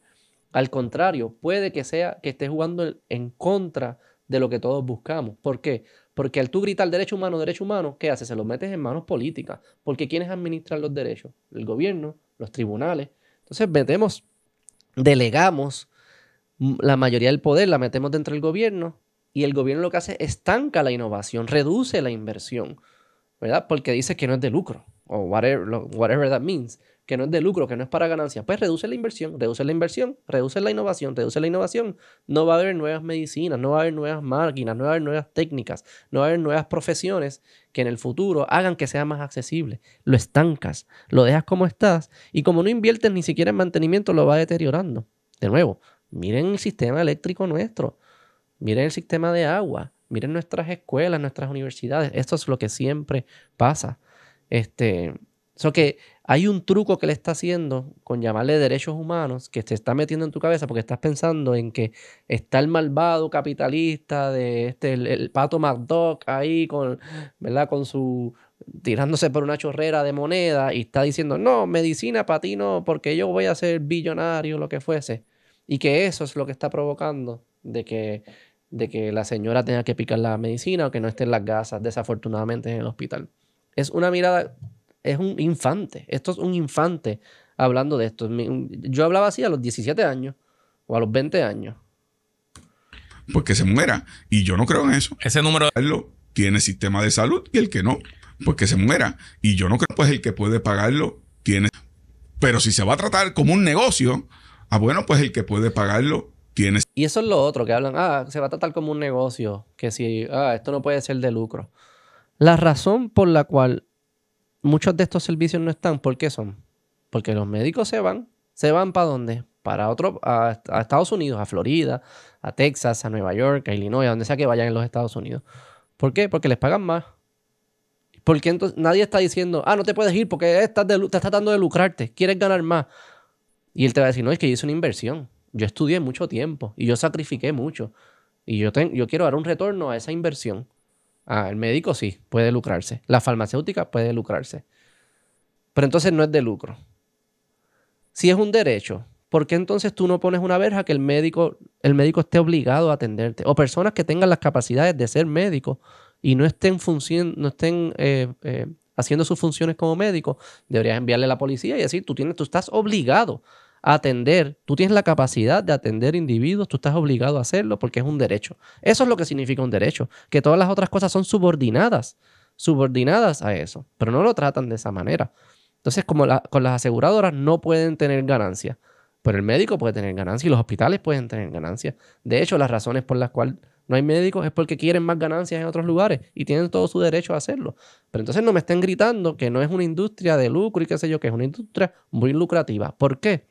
Al contrario, puede que esté jugando en contra de lo que todos buscamos. ¿Por qué? Porque al tú gritar derecho humano, ¿qué haces? Se los metes en manos políticas. Porque ¿quiénes administran los derechos? El gobierno, los tribunales. Entonces delegamos la mayoría del poder, la metemos dentro del gobierno y el gobierno lo que hace es estanca la innovación, reduce la inversión, ¿verdad? Porque dice que no es de lucro. O whatever that means, que no es de lucro, que no es para ganancias, pues reduce la inversión, reduce la innovación, no va a haber nuevas medicinas, no va a haber nuevas máquinas, no va a haber nuevas técnicas, no va a haber nuevas profesiones que en el futuro hagan que sea más accesible. Lo estancas, lo dejas como estás y como no inviertes ni siquiera en mantenimiento lo va deteriorando. De nuevo, miren el sistema eléctrico nuestro, miren el sistema de agua, miren nuestras escuelas, nuestras universidades, esto es lo que siempre pasa. Que hay un truco que le está haciendo con llamarle derechos humanos que te está metiendo en tu cabeza porque estás pensando en que está el malvado capitalista de el pato McDuck ahí con, ¿verdad? Con su tirándose por una chorrera de moneda y está diciendo no, medicina para ti no, porque yo voy a ser billonario, lo que fuese, y que eso es lo que está provocando de que la señora tenga que picar la medicina o que no esté en las gasas desafortunadamente en el hospital. Es una mirada, es un infante. Esto es un infante hablando de esto. Yo hablaba así a los 17 años o a los 20 años. Pues que se muera. Y yo no creo en eso. Ese número tiene sistema de salud y el que no. Pues que se muera. Y yo no creo, pues el que puede pagarlo tiene. Pero si se va a tratar como un negocio, bueno, pues el que puede pagarlo Tienes. Y eso es lo otro, que hablan, se va a tratar como un negocio, que si, esto no puede ser de lucro. La razón por la cual muchos de estos servicios no están, ¿por qué son? Porque los médicos se van ¿para dónde? Para otro, a Estados Unidos, a Florida, a Texas, a Nueva York, a Illinois, a donde sea que vayan en los Estados Unidos. ¿Por qué? Porque les pagan más. Porque entonces nadie está diciendo, no te puedes ir porque estás tratando de lucrarte, quieres ganar más. Y él te va a decir, no, es que yo hice una inversión. Yo estudié mucho tiempo y yo sacrifiqué mucho. Y yo quiero dar un retorno a esa inversión. El médico sí puede lucrarse. La farmacéutica puede lucrarse. Pero entonces no es de lucro. Si es un derecho, ¿por qué entonces tú no pones una verja que el médico esté obligado a atenderte? O personas que tengan las capacidades de ser médicos y no estén haciendo sus funciones como médicos, deberías enviarle a la policía y decir, tú estás obligado a atender, tú tienes la capacidad de atender individuos, tú estás obligado a hacerlo porque es un derecho. Eso es lo que significa un derecho, que todas las otras cosas son subordinadas a eso, pero no lo tratan de esa manera. Entonces, con las aseguradoras no pueden tener ganancia, pero el médico puede tener ganancia y los hospitales pueden tener ganancia. De hecho, las razones por las cuales no hay médicos es porque quieren más ganancias en otros lugares y tienen todo su derecho a hacerlo. Pero entonces no me estén gritando que no es una industria de lucro y qué sé yo, que es una industria muy lucrativa. ¿Por qué?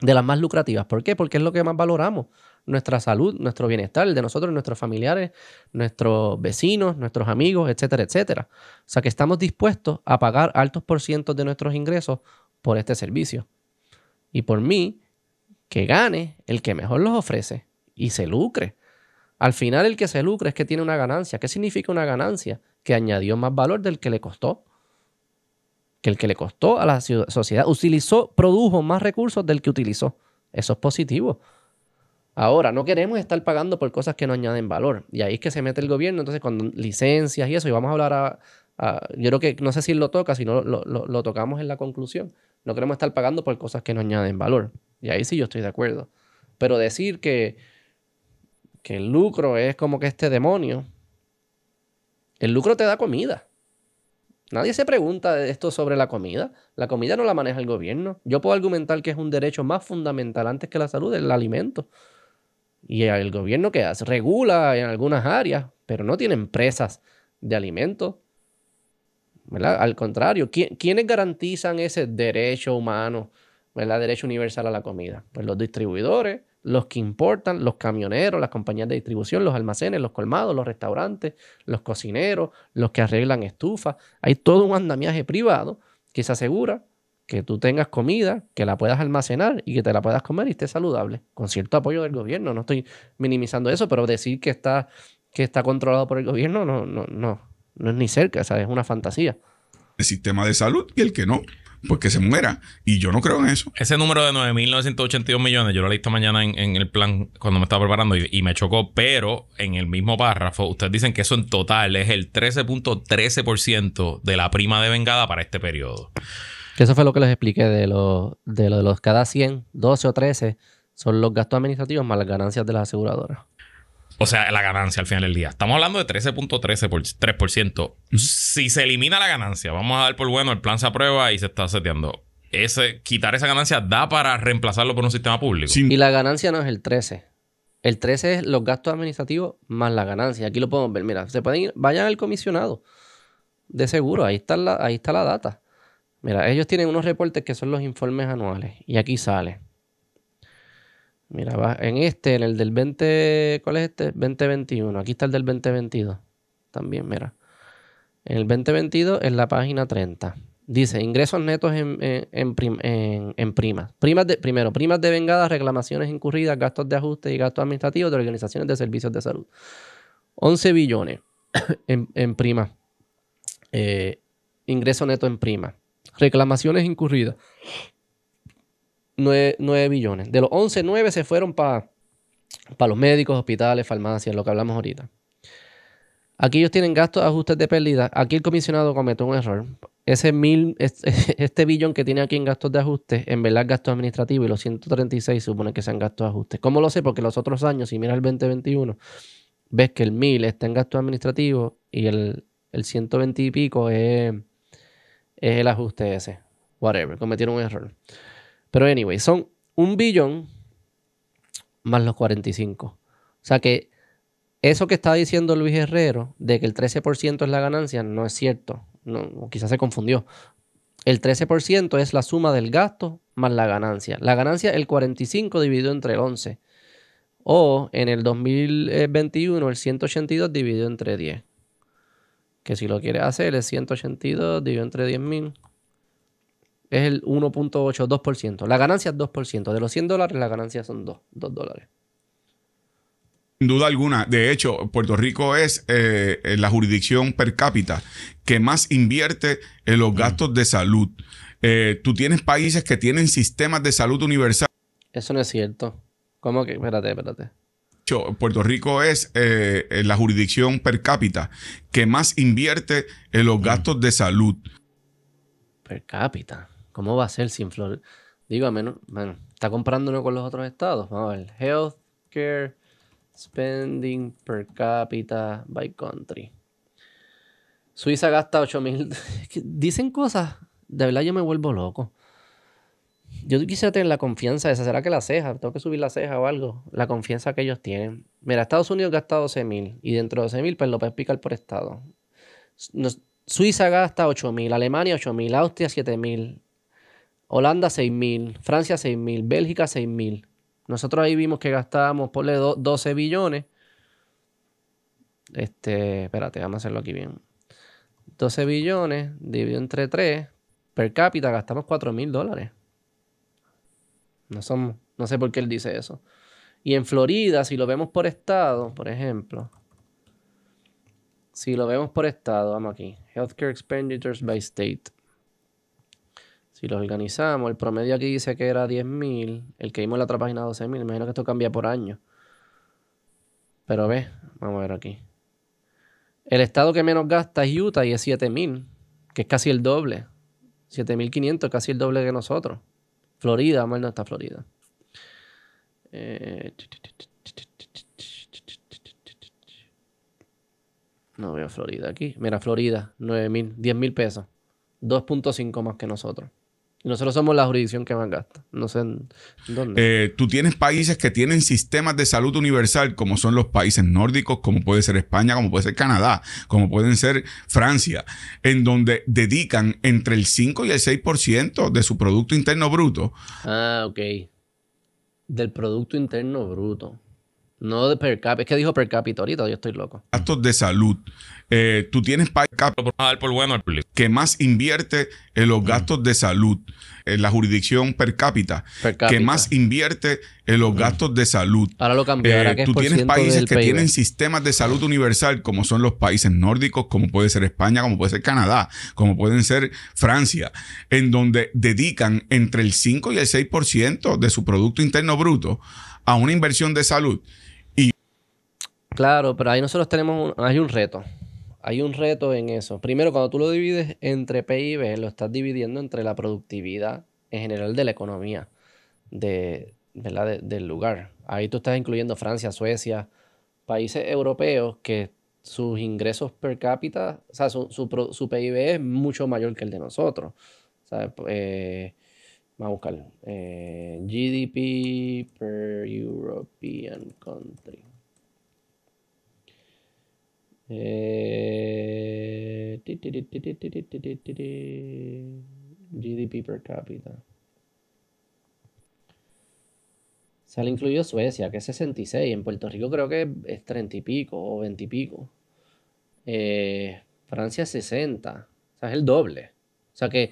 De las más lucrativas. ¿Por qué? Porque es lo que más valoramos. Nuestra salud, nuestro bienestar, el de nosotros, nuestros familiares, nuestros vecinos, nuestros amigos, etcétera, etcétera. O sea que estamos dispuestos a pagar altos porcientos de nuestros ingresos por este servicio. Y por mí, que gane el que mejor los ofrece y se lucre. Al final el que se lucre es que tiene una ganancia. ¿Qué significa una ganancia? Que añadió más valor del que le costó. Que el que le costó a la sociedad produjo más recursos del que utilizó. Eso es positivo. Ahora, no queremos estar pagando por cosas que no añaden valor. Y ahí es que se mete el gobierno, entonces con licencias y eso. Y vamos a hablar yo creo que, no sé si lo toca, si no lo tocamos en la conclusión. No queremos estar pagando por cosas que no añaden valor. Y ahí sí yo estoy de acuerdo. Pero decir que el lucro es como que este demonio. El lucro te da comida. Nadie se pregunta esto sobre la comida. La comida no la maneja el gobierno. Yo puedo argumentar que es un derecho más fundamental antes que la salud, el alimento. Y el gobierno, ¿qué hace? Regula en algunas áreas, pero no tiene empresas de alimentos, ¿verdad? Al contrario, ¿quiénes garantizan ese derecho humano, ¿verdad? Derecho universal a la comida. Pues los distribuidores, los que importan, los camioneros, las compañías de distribución, los almacenes, los colmados, los restaurantes, los cocineros, los que arreglan estufas. Hay todo un andamiaje privado que se asegura que tú tengas comida, que la puedas almacenar y que te la puedas comer y esté saludable, con cierto apoyo del gobierno. No estoy minimizando eso, pero decir que está controlado por el gobierno no es ni cerca, ¿sabes? Es una fantasía. El sistema de salud y el que no. Pues que se muera. Y yo no creo en eso. Ese número de 9.982 millones, yo lo he visto mañana en el plan cuando me estaba preparando y me chocó, pero en el mismo párrafo, ustedes dicen que eso en total es el 13.13% de la prima de vengada para este periodo. Eso fue lo que les expliqué de los cada 100, 12 o 13 son los gastos administrativos más las ganancias de las aseguradoras. O sea, la ganancia al final del día. Estamos hablando de 13.13%. Si se elimina la ganancia, vamos a dar por bueno, el plan se aprueba y se está seteando. Quitar esa ganancia da para reemplazarlo por un sistema público. Sí. Y la ganancia no es el 13. El 13 es los gastos administrativos más la ganancia. Aquí lo podemos ver. Mira, se pueden ir, vayan al comisionado de seguro. Ahí está la data. Mira, ellos tienen unos reportes que son los informes anuales. Y aquí sale. Mira, va en el del 20... ¿Cuál es este? 2021. Aquí está el del 2022. También, mira. En el 2022, en la página 30. Dice, ingresos netos en primas. Primas de vengadas, reclamaciones incurridas, gastos de ajuste y gastos administrativos de organizaciones de servicios de salud. 11 billones en primas. Ingreso neto en primas. Reclamaciones incurridas. 9 billones. De los 11, 9 se fueron para los médicos, hospitales, farmacias, lo que hablamos ahorita. Aquí ellos tienen gastos, ajustes de pérdida. Aquí el comisionado cometió un error. Este billón que tiene aquí en gastos de ajuste, en verdad gastos administrativos, y los 136 supone que sean gastos de ajuste. ¿Cómo lo sé? Porque los otros años, si miras el 2021, ves que el 1000 está en gastos administrativos y el 120 y pico es el ajuste ese. Whatever, cometieron un error. Pero anyway, son 1 billón más los 45. O sea que eso que está diciendo Luis Herrero de que el 13% es la ganancia no es cierto. No, quizás se confundió. El 13% es la suma del gasto más la ganancia. La ganancia es el 45 dividido entre el 11. O en el 2021 el 182 dividido entre 10. Que si lo quieres hacer es 182 dividido entre 10.000. Es el 1.82%. La ganancia es 2%. De los $100 la ganancia son $2. Sin duda alguna. De hecho, Puerto Rico es la jurisdicción per cápita que más invierte en los gastos de salud. Tú tienes países que tienen sistemas de salud universal. Eso no es cierto. ¿Cómo que? Espérate. Puerto Rico es la jurisdicción per cápita que más invierte en los gastos de salud. Per cápita. ¿Cómo va a ser sin Florida? Digo, a menos, bueno, está comparándolo con los otros estados. Vamos a ver. Healthcare spending per cápita by country. Suiza gasta 8.000. Dicen cosas. De verdad yo me vuelvo loco. Yo quisiera tener la confianza esa. ¿Será que la ceja? Tengo que subir la ceja o algo. La confianza que ellos tienen. Mira, Estados Unidos gasta 12.000. Y dentro de 12.000, pues López Picar por estado. Suiza gasta 8.000, Alemania 8.000, Austria 7.000, Holanda 6.000, Francia 6.000, Bélgica 6.000. Nosotros ahí vimos que gastábamos, ponle 12 billones. Espérate, vamos a hacerlo aquí bien. 12 billones dividido entre 3, per cápita gastamos $4.000. No sé por qué él dice eso. Y en Florida, si lo vemos por estado, por ejemplo... Si lo vemos por estado, vamos aquí. Healthcare expenditures by state. Si los organizamos, el promedio aquí dice que era 10.000. El que vimos en la otra página 12.000. Imagino que esto cambia por año. Pero ve, vamos a ver aquí. El estado que menos gasta es Utah y es 7.000. Que es casi el doble. 7.500, casi el doble que nosotros. Florida, vamos a ver dónde está Florida. No veo Florida aquí. Mira, Florida, 9.000, 10.000 pesos. 2.5 más que nosotros. Y nosotros somos la jurisdicción que más gasta. No sé en dónde. Tú tienes países que tienen sistemas de salud universal, como son los países nórdicos, como puede ser España, como puede ser Canadá, como pueden ser Francia, en donde dedican entre el 5 y el 6% de su Producto Interno Bruto. Ah, ok. Del Producto Interno Bruto. No de per cápita. Es que dijo per cápita ahorita. Yo estoy loco. Gastos de salud. Tú tienes país que más invierte en los gastos de salud. En la jurisdicción per cápita. Que más invierte en los gastos de salud. Ahora lo cambiará. Tú tienes países que tienen sistemas de salud universal, como son los países nórdicos, como puede ser España, como puede ser Canadá, como pueden ser Francia, en donde dedican entre el 5 y el 6% de su Producto Interno Bruto a una inversión de salud. Claro, pero ahí nosotros tenemos... hay un reto. Hay un reto en eso. Primero, cuando tú lo divides entre PIB, lo estás dividiendo entre la productividad en general de la economía del lugar. Ahí tú estás incluyendo Francia, Suecia, países europeos que sus ingresos per cápita, o sea, su PIB es mucho mayor que el de nosotros. O sea, vamos a buscarlo. GDP per European country. GDP per cápita. Se le incluyó Suecia, que es 66. En Puerto Rico creo que es 30 y pico o 20 y pico. Francia 60. O sea, es el doble. O sea que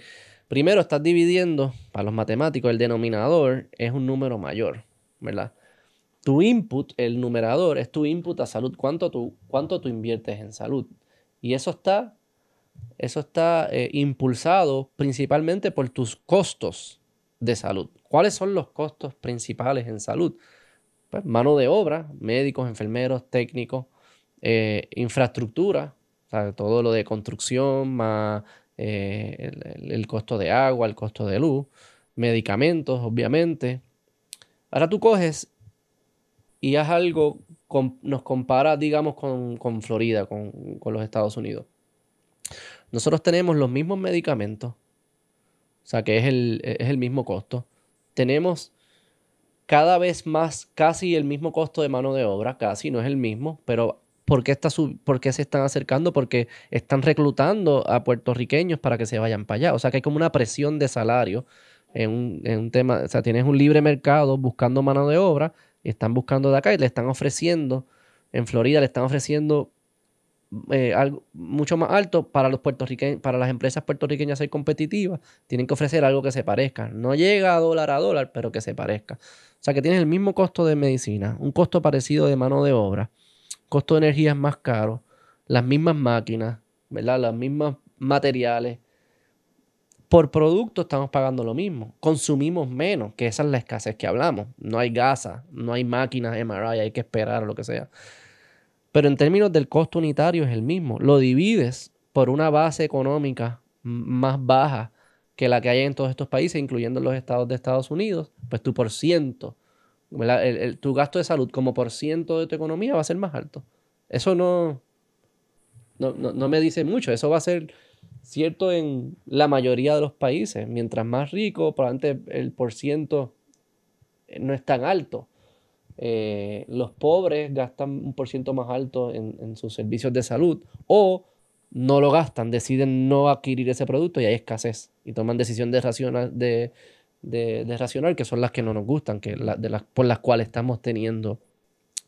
primero estás dividiendo, para los matemáticos, el denominador es un número mayor, ¿verdad? Tu input, el numerador, es tu input a salud. ¿Cuánto tú inviertes en salud? Y eso está impulsado principalmente por tus costos de salud. ¿Cuáles son los costos principales en salud? Pues mano de obra, médicos, enfermeros, técnicos, infraestructura, o sea, todo lo de construcción, más el costo de agua, el costo de luz, medicamentos, obviamente. Ahora tú coges... y haz algo, nos compara, digamos, con Florida, con los Estados Unidos. Nosotros tenemos los mismos medicamentos, o sea, que es el mismo costo. Tenemos cada vez más casi el mismo costo de mano de obra, casi no es el mismo, pero ¿por qué se están acercando? Porque están reclutando a puertorriqueños para que se vayan para allá. O sea que hay como una presión de salario en un tema. O sea, tienes un libre mercado buscando mano de obra, están buscando de acá y le están ofreciendo, en Florida le están ofreciendo algo mucho más alto para los puertorriqueños, para las empresas puertorriqueñas ser competitivas, tienen que ofrecer algo que se parezca. No llega a dólar, pero que se parezca. O sea que tienes el mismo costo de medicina, un costo parecido de mano de obra, costo de energía es más caro, las mismas máquinas, ¿verdad? Los mismos materiales. Por producto estamos pagando lo mismo, consumimos menos, que esa es la escasez que hablamos. No hay gasa, no hay máquinas MRI, hay que esperar o lo que sea. Pero en términos del costo unitario es el mismo. Lo divides por una base económica más baja que la que hay en todos estos países, incluyendo los estados de Estados Unidos, pues tu por ciento, tu gasto de salud como por ciento de tu economía va a ser más alto. Eso no me dice mucho. Eso va a ser cierto en la mayoría de los países. Mientras más rico, probablemente el por ciento no es tan alto. Los pobres gastan un por ciento más alto en sus servicios de salud, o no lo gastan, deciden no adquirir ese producto y hay escasez y toman decisiones de racional, que son las que no nos gustan, por las cuales estamos teniendo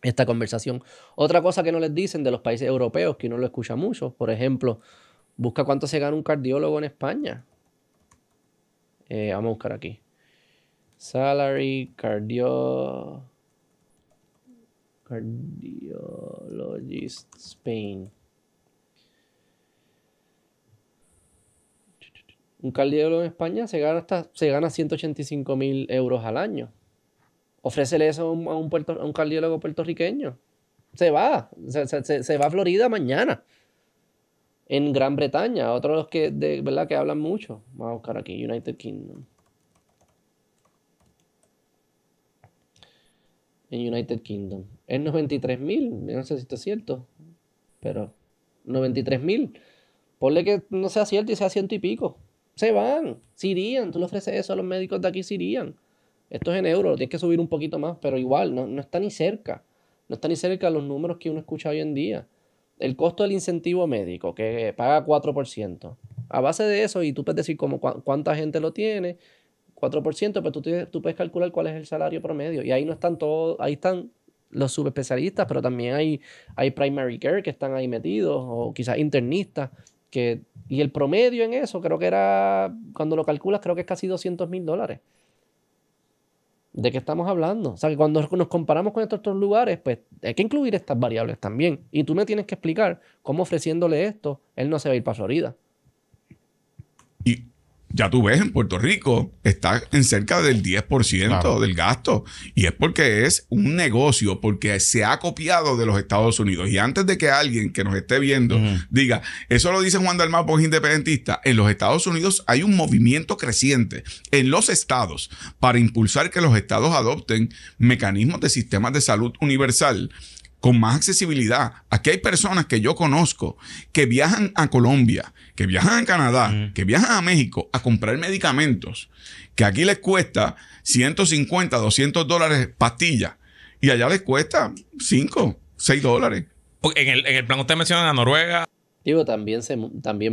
esta conversación. Otra cosa que no les dicen de los países europeos, que uno lo escucha mucho, por ejemplo, busca cuánto se gana un cardiólogo en España. Vamos a buscar aquí salary Cardiologist Spain. Un cardiólogo en España se gana 185,000 euros al año. Ofrécele eso a un cardiólogo puertorriqueño. Se va a Florida mañana. En Gran Bretaña, otro de los que, ¿verdad?, que hablan mucho. Vamos a buscar aquí, United Kingdom. En United Kingdom es 93,000, no sé si esto es cierto, pero 93,000, ponle que no sea cierto y sea 100 y pico, se van, se irían. Tú le ofreces eso a los médicos de aquí, se irían. Esto es en euros, lo tienes que subir un poquito más, pero igual no está ni cerca, los números que uno escucha hoy en día. El costo del incentivo médico que paga 4%, a base de eso, y tú puedes decir como cuánta gente lo tiene, 4%, pero tú puedes calcular cuál es el salario promedio. Y ahí no están todos, ahí están los subespecialistas, pero también hay primary care que están ahí metidos, o quizás internistas. Y el promedio en eso, creo que era, cuando lo calculas, creo que es casi $200,000. ¿De qué estamos hablando? O sea, que cuando nos comparamos con estos otros lugares, pues hay que incluir estas variables también. Y tú me tienes que explicar cómo, ofreciéndole esto, él no se va a ir para Florida. Y ya tú ves, en Puerto Rico está en cerca del 10%, claro, del gasto. Y es porque es un negocio, porque se ha copiado de los Estados Unidos. Y antes de que alguien que nos esté viendo diga, eso lo dice Juan Dalmau porque es independentista, en los Estados Unidos hay un movimiento creciente en los estados para impulsar que los estados adopten mecanismos de sistemas de salud universal con más accesibilidad. Aquí hay personas que yo conozco que viajan a Colombia, que viajan a Canadá, que viajan a México a comprar medicamentos, que aquí les cuesta 150, $200 pastilla, y allá les cuesta 5, $6. En el plan usted menciona a Noruega. Digo, también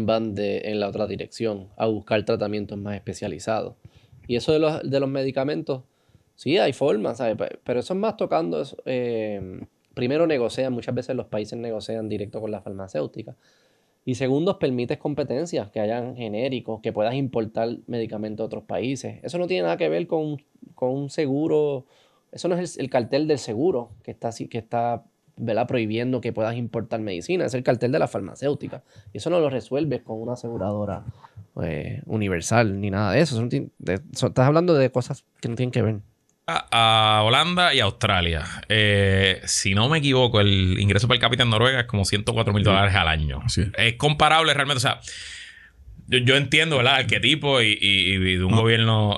van en la otra dirección, a buscar tratamientos más especializados. Y eso de los medicamentos, sí, hay formas, ¿sabes? Pero eso es más tocando eso, primero negocian, muchas veces los países negocian directo con las farmacéuticas. Y segundo, permites competencias, que hayan genéricos, que puedas importar medicamentos a otros países. Eso no tiene nada que ver con un seguro. Eso no es el cartel del seguro que está ¿verdad?, prohibiendo que puedas importar medicina. Es el cartel de las farmacéuticas. Y eso no lo resuelves con una aseguradora universal ni nada de eso. Estás hablando de cosas que no tienen que ver. A Holanda y Australia. Si no me equivoco, el ingreso per cápita en Noruega es como $104,000 al año. Sí. Es comparable realmente. O sea, yo entiendo, ¿verdad?, el arquetipo y de un gobierno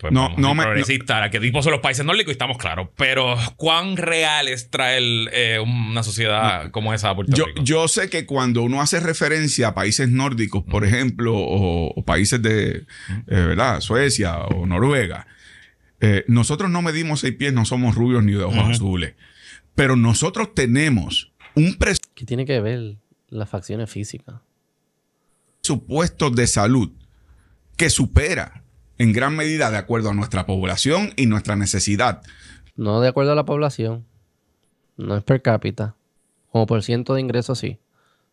progresista. El arquetipo son los países nórdicos y estamos claros. Pero, ¿cuán real es traer una sociedad como esa a Puerto Rico? Yo sé que cuando uno hace referencia a países nórdicos, por ejemplo, o países de ¿verdad?, Suecia o Noruega, Nosotros no medimos 6 pies, no somos rubios ni de ojos azules. Pero nosotros tenemos un presupuesto... ¿Qué tiene que ver las facciones físicas? Presupuesto de salud que supera en gran medida de acuerdo a nuestra población y nuestra necesidad. No de acuerdo a la población. No es per cápita. Como por ciento de ingresos sí,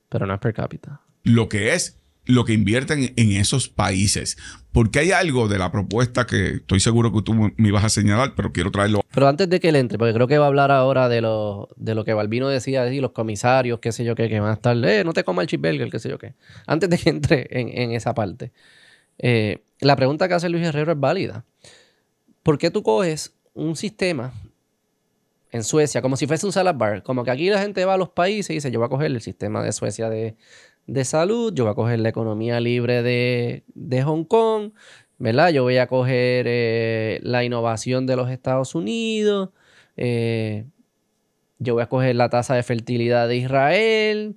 pero no es per cápita. Lo que es... lo que invierten en esos países. Porque hay algo de la propuesta que estoy seguro que tú me ibas a señalar, pero quiero traerlo. Pero antes de que él entre, porque creo que va a hablar ahora de lo que Balbino decía, de los comisarios, qué sé yo qué, que van a estar, no te comas el cheeseburger, qué sé yo qué. Antes de que entre en esa parte, la pregunta que hace Luis Herrero es válida. ¿Por qué tú coges un sistema en Suecia, como si fuese un salad bar? Como que aquí la gente va a los países y dice, yo voy a coger el sistema de Suecia de salud, yo voy a coger la economía libre de Hong Kong, ¿verdad? Yo voy a coger la innovación de los Estados Unidos, yo voy a coger la tasa de fertilidad de Israel.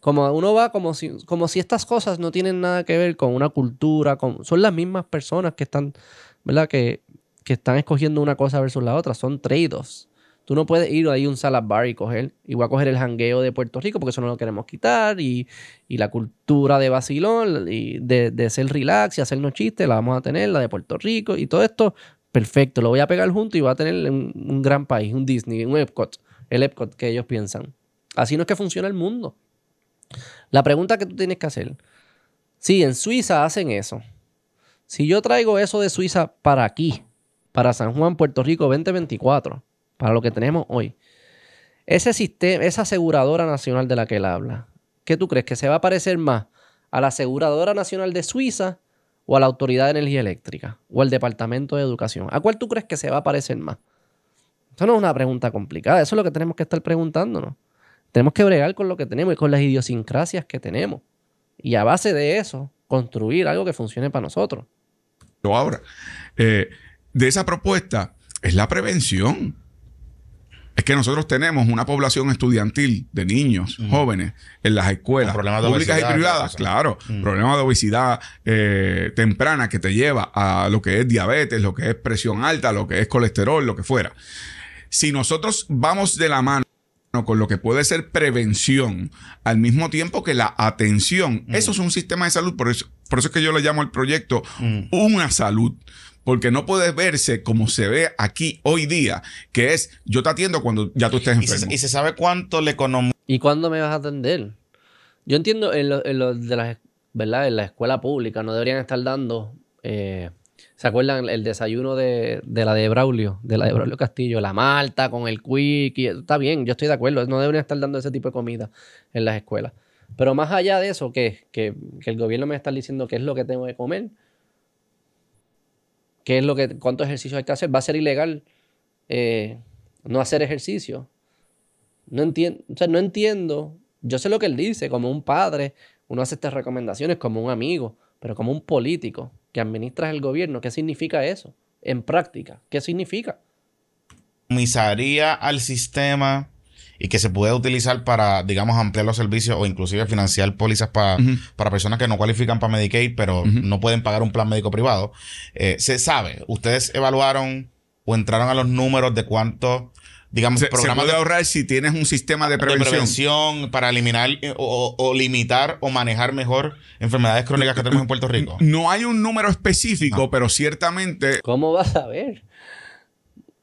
Como uno va como si estas cosas no tienen nada que ver con una cultura, son las mismas personas que están, ¿verdad? Que están escogiendo una cosa versus la otra, son trade-offs. Tú no puedes ir ahí a un salad bar y voy a coger el jangueo de Puerto Rico porque eso no lo queremos quitar y la cultura de vacilón y de ser relax y hacernos chistes, la vamos a tener, la de Puerto Rico y todo esto, perfecto, lo voy a pegar junto y va a tener un gran país, un Disney, un Epcot, el Epcot que ellos piensan. Así no es que funciona el mundo. La pregunta que tú tienes que hacer, si en Suiza hacen eso, si yo traigo eso de Suiza para aquí, para San Juan, Puerto Rico 2024, para lo que tenemos hoy. Ese sistema, esa aseguradora nacional de la que él habla, ¿qué tú crees? ¿Que se va a parecer más a la Aseguradora Nacional de Suiza o a la Autoridad de Energía Eléctrica o al Departamento de Educación? ¿A cuál tú crees que se va a parecer más? Eso no es una pregunta complicada. Eso es lo que tenemos que estar preguntándonos. Tenemos que bregar con lo que tenemos y con las idiosincrasias que tenemos. Y a base de eso, construir algo que funcione para nosotros. Pero ahora, de esa propuesta es la prevención. Es que nosotros tenemos una población estudiantil de niños, jóvenes, en las escuelas públicas y privadas, claro, problemas de obesidad temprana que te lleva a lo que es diabetes, lo que es presión alta, lo que es colesterol, lo que fuera. Si nosotros vamos de la mano con lo que puede ser prevención al mismo tiempo que la atención, eso es un sistema de salud, por eso es que yo le llamo al proyecto una salud. Porque no puede verse como se ve aquí hoy día, que es yo te atiendo cuando ya tú estés enfermo. ¿Y se sabe cuánto le economiza? ¿Y cuándo me vas a atender? Yo entiendo en la escuela pública no deberían estar dando, ¿se acuerdan el desayuno de la de Braulio Castillo? La malta con el quickie, está bien, yo estoy de acuerdo, no deberían estar dando ese tipo de comida en las escuelas. Pero más allá de eso, que el gobierno me está diciendo qué es lo que tengo que comer, ¿qué es lo que, cuánto ejercicio hay que hacer? ¿Va a ser ilegal no hacer ejercicio? No entiendo. O sea, no entiendo. Yo sé lo que él dice. Como un padre, uno hace estas recomendaciones como un amigo, pero como un político que administra el gobierno, ¿qué significa eso? En práctica, ¿qué significa? Comisaría al sistema y que se puede utilizar para, digamos, ampliar los servicios o inclusive financiar pólizas para personas que no cualifican para Medicaid, pero no pueden pagar un plan médico privado. Se sabe, ustedes evaluaron o entraron a los números de cuánto, digamos, programas se puede ahorrar si tienes un sistema de prevención para eliminar o limitar o manejar mejor enfermedades crónicas que tenemos en Puerto Rico. No hay un número específico, pero ciertamente... ¿Cómo vas a ver?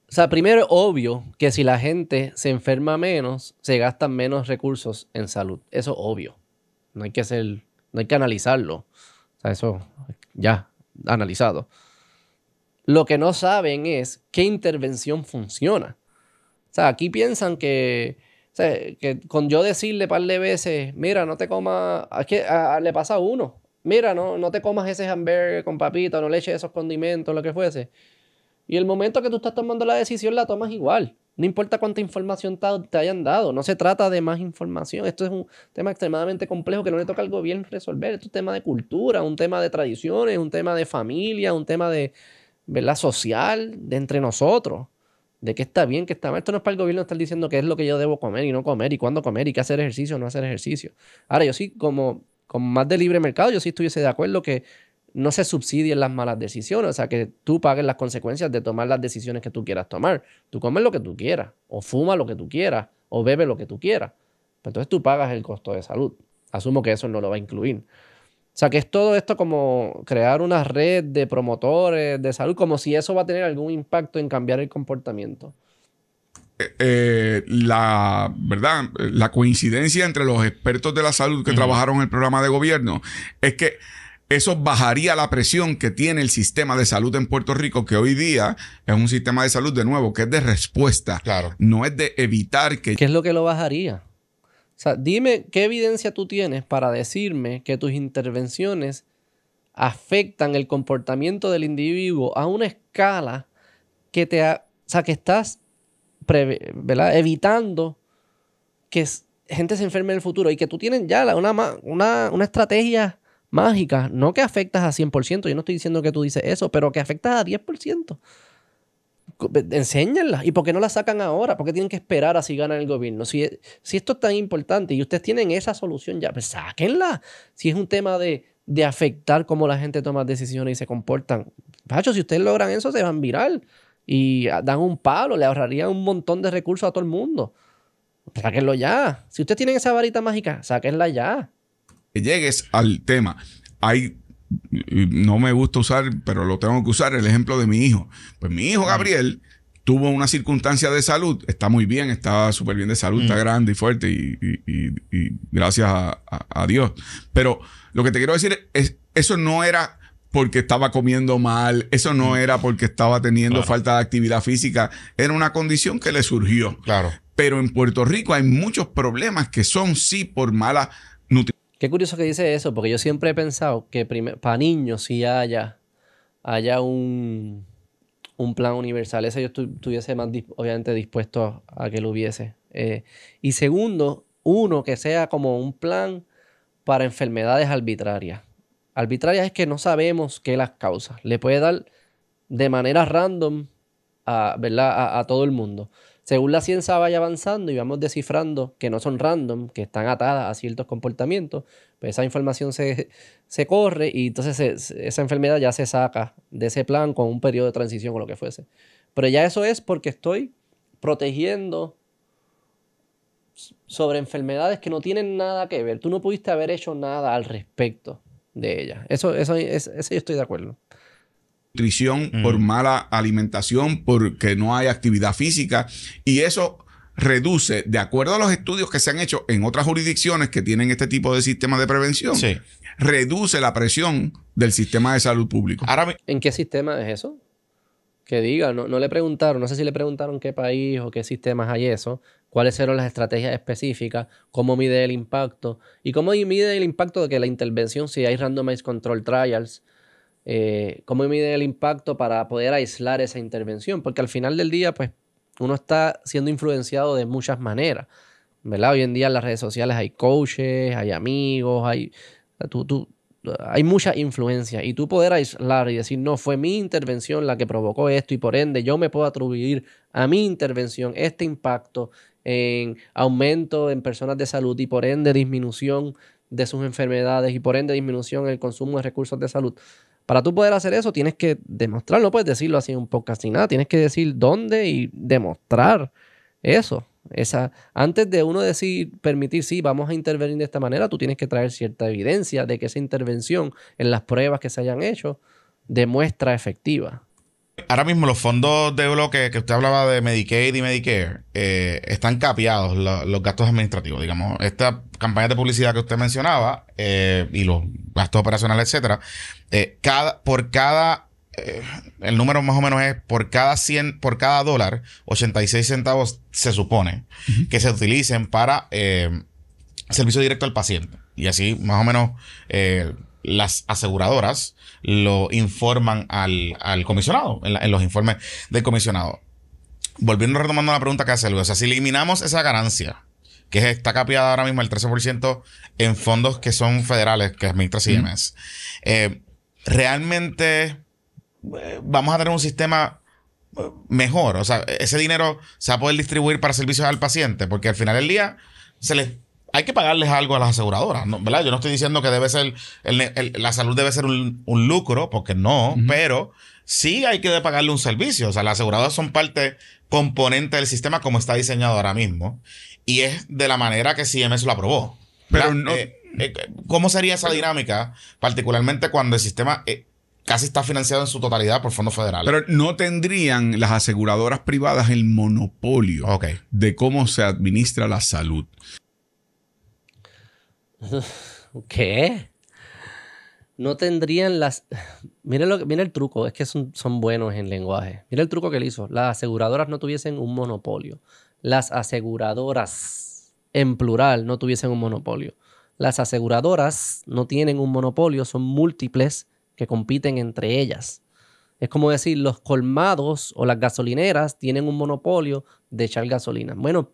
O sea, primero es obvio que si la gente se enferma menos, se gastan menos recursos en salud. Eso es obvio. No hay que analizarlo. O sea, eso ya analizado. Lo que no saben es qué intervención funciona. O sea, aquí piensan que con yo decirle un par de veces, mira, no te comas... Es que le pasa a uno. Mira, no te comas ese hamburger con papita, no le eches esos condimentos, lo que fuese. Y el momento que tú estás tomando la decisión, la tomas igual. No importa cuánta información te hayan dado. No se trata de más información. Esto es un tema extremadamente complejo que no le toca al gobierno resolver. Esto es un tema de cultura, un tema de tradiciones, un tema de familia, un tema de, ¿verdad?, social, de entre nosotros. De qué está bien, qué está mal. Esto no es para el gobierno estar diciendo qué es lo que yo debo comer y no comer, y cuándo comer, y qué hacer ejercicio o no hacer ejercicio. Ahora, yo sí, como más de libre mercado, yo sí estuviese de acuerdo que no se subsidien las malas decisiones, o sea, que tú pagues las consecuencias de tomar las decisiones que tú quieras tomar. Tú comes lo que tú quieras, o fumas lo que tú quieras, o bebes lo que tú quieras. Pero entonces tú pagas el costo de salud. Asumo que eso no lo va a incluir. O sea, que es todo esto como crear una red de promotores de salud, como si eso va a tener algún impacto en cambiar el comportamiento. La coincidencia entre los expertos de la salud que trabajaron en el programa de gobierno es que eso bajaría la presión que tiene el sistema de salud en Puerto Rico, que hoy día es un sistema de salud, de nuevo, que es de respuesta. Claro. No es de evitar que... ¿Qué es lo que lo bajaría? O sea, dime qué evidencia tú tienes para decirme que tus intervenciones afectan el comportamiento del individuo a una escala que te... O sea, que estás evitando que gente se enferme en el futuro, y que tú tienes ya una estrategia mágica, no que afectas a 100%, yo no estoy diciendo que tú dices eso, pero que afectas a 10%. Enséñenlas. ¿Y por qué no las sacan ahora? ¿Por qué tienen que esperar a si ganan el gobierno? Si esto es tan importante y ustedes tienen esa solución ya, pues sáquenla. Si es un tema de afectar cómo la gente toma decisiones y se comportan. Pacho, si ustedes logran eso, se van viral y dan un palo, le ahorrarían un montón de recursos a todo el mundo. Sáquenlo ya. Si ustedes tienen esa varita mágica, sáquenla ya. Que llegues al tema. No me gusta usar, pero lo tengo que usar, el ejemplo de mi hijo. Pues mi hijo Gabriel tuvo una circunstancia de salud, está muy bien, está súper bien de salud, está grande y fuerte y gracias a Dios. Pero lo que te quiero decir es, eso no era porque estaba comiendo mal, eso no era porque estaba teniendo falta de actividad física, era una condición que le surgió. Claro. Pero en Puerto Rico hay muchos problemas que son sí por mala nutrición. Qué curioso que dice eso, porque yo siempre he pensado que para niños si haya un plan universal. Ese yo estuviese más obviamente dispuesto a que lo hubiese. Y segundo, uno que sea como un plan para enfermedades arbitrarias. Arbitrarias es que no sabemos qué las causa. Le puede dar de manera random a todo el mundo. Según la ciencia vaya avanzando y vamos descifrando que no son random, que están atadas a ciertos comportamientos, pues esa información se corre y entonces esa enfermedad ya se saca de ese plan con un periodo de transición o lo que fuese. Pero ya eso es porque estoy protegiendo sobre enfermedades que no tienen nada que ver. Tú no pudiste haber hecho nada al respecto de ellas. Eso yo estoy de acuerdo. Nutrición, por mala alimentación, porque no hay actividad física, y eso reduce, de acuerdo a los estudios que se han hecho en otras jurisdicciones que tienen este tipo de sistemas de prevención, reduce la presión del sistema de salud público. ¿En qué sistema es eso? Que diga, no le preguntaron, no sé si le preguntaron qué país o qué sistemas hay eso, cuáles eran las estrategias específicas, cómo mide el impacto, y cómo mide el impacto de que la intervención, si hay randomized control trials, cómo mide el impacto para poder aislar esa intervención, porque al final del día pues uno está siendo influenciado de muchas maneras, ¿verdad? Hoy en día en las redes sociales hay coaches, hay amigos, hay mucha influencia, y tú poder aislar y decir, no, fue mi intervención la que provocó esto y por ende yo me puedo atribuir a mi intervención este impacto en aumento en personas de salud y por ende disminución de sus enfermedades y por ende disminución en el consumo de recursos de salud. Para tú poder hacer eso tienes que demostrar, no puedes decirlo así en un podcast ni nada, tienes que decir dónde y demostrar eso. Antes de uno decir, permitir, sí, vamos a intervenir de esta manera, tú tienes que traer cierta evidencia de que esa intervención en las pruebas que se hayan hecho demuestra efectiva. Ahora mismo los fondos de bloque que usted hablaba de Medicaid y Medicare están capeados los gastos administrativos, digamos. Estas campañas de publicidad que usted mencionaba y los gastos operacionales, etcétera, el número más o menos es por cada dólar, 86 centavos se supone que se utilicen para servicio directo al paciente. Y así más o menos... las aseguradoras lo informan al comisionado, en los informes del comisionado. Volviendo, retomando la pregunta que hace Luis, o sea, si eliminamos esa ganancia, que está capiada ahora mismo el 13% en fondos que son federales, que administra CMS, realmente vamos a tener un sistema mejor. O sea, ese dinero se va a poder distribuir para servicios al paciente, porque al final del día se les hay que pagarles algo a las aseguradoras, ¿no? ¿Verdad? Yo no estoy diciendo que debe ser la salud debe ser un lucro, porque no, pero sí hay que pagarle un servicio. O sea, las aseguradoras son parte componente del sistema como está diseñado ahora mismo. Y es de la manera que CMS lo aprobó. ¿Verdad? Pero no, ¿cómo sería esa dinámica? Particularmente cuando el sistema casi está financiado en su totalidad por fondos federales. Pero no tendrían las aseguradoras privadas el monopolio de cómo se administra la salud. ¿Qué? No tendrían las... Mira el truco, es que son buenos en lenguaje. Mira el truco que él hizo. Las aseguradoras no tuviesen un monopolio. Las aseguradoras, en plural, no tuviesen un monopolio. Las aseguradoras no tienen un monopolio, son múltiples que compiten entre ellas. Es como decir, los colmados o las gasolineras tienen un monopolio de echar gasolina. Bueno,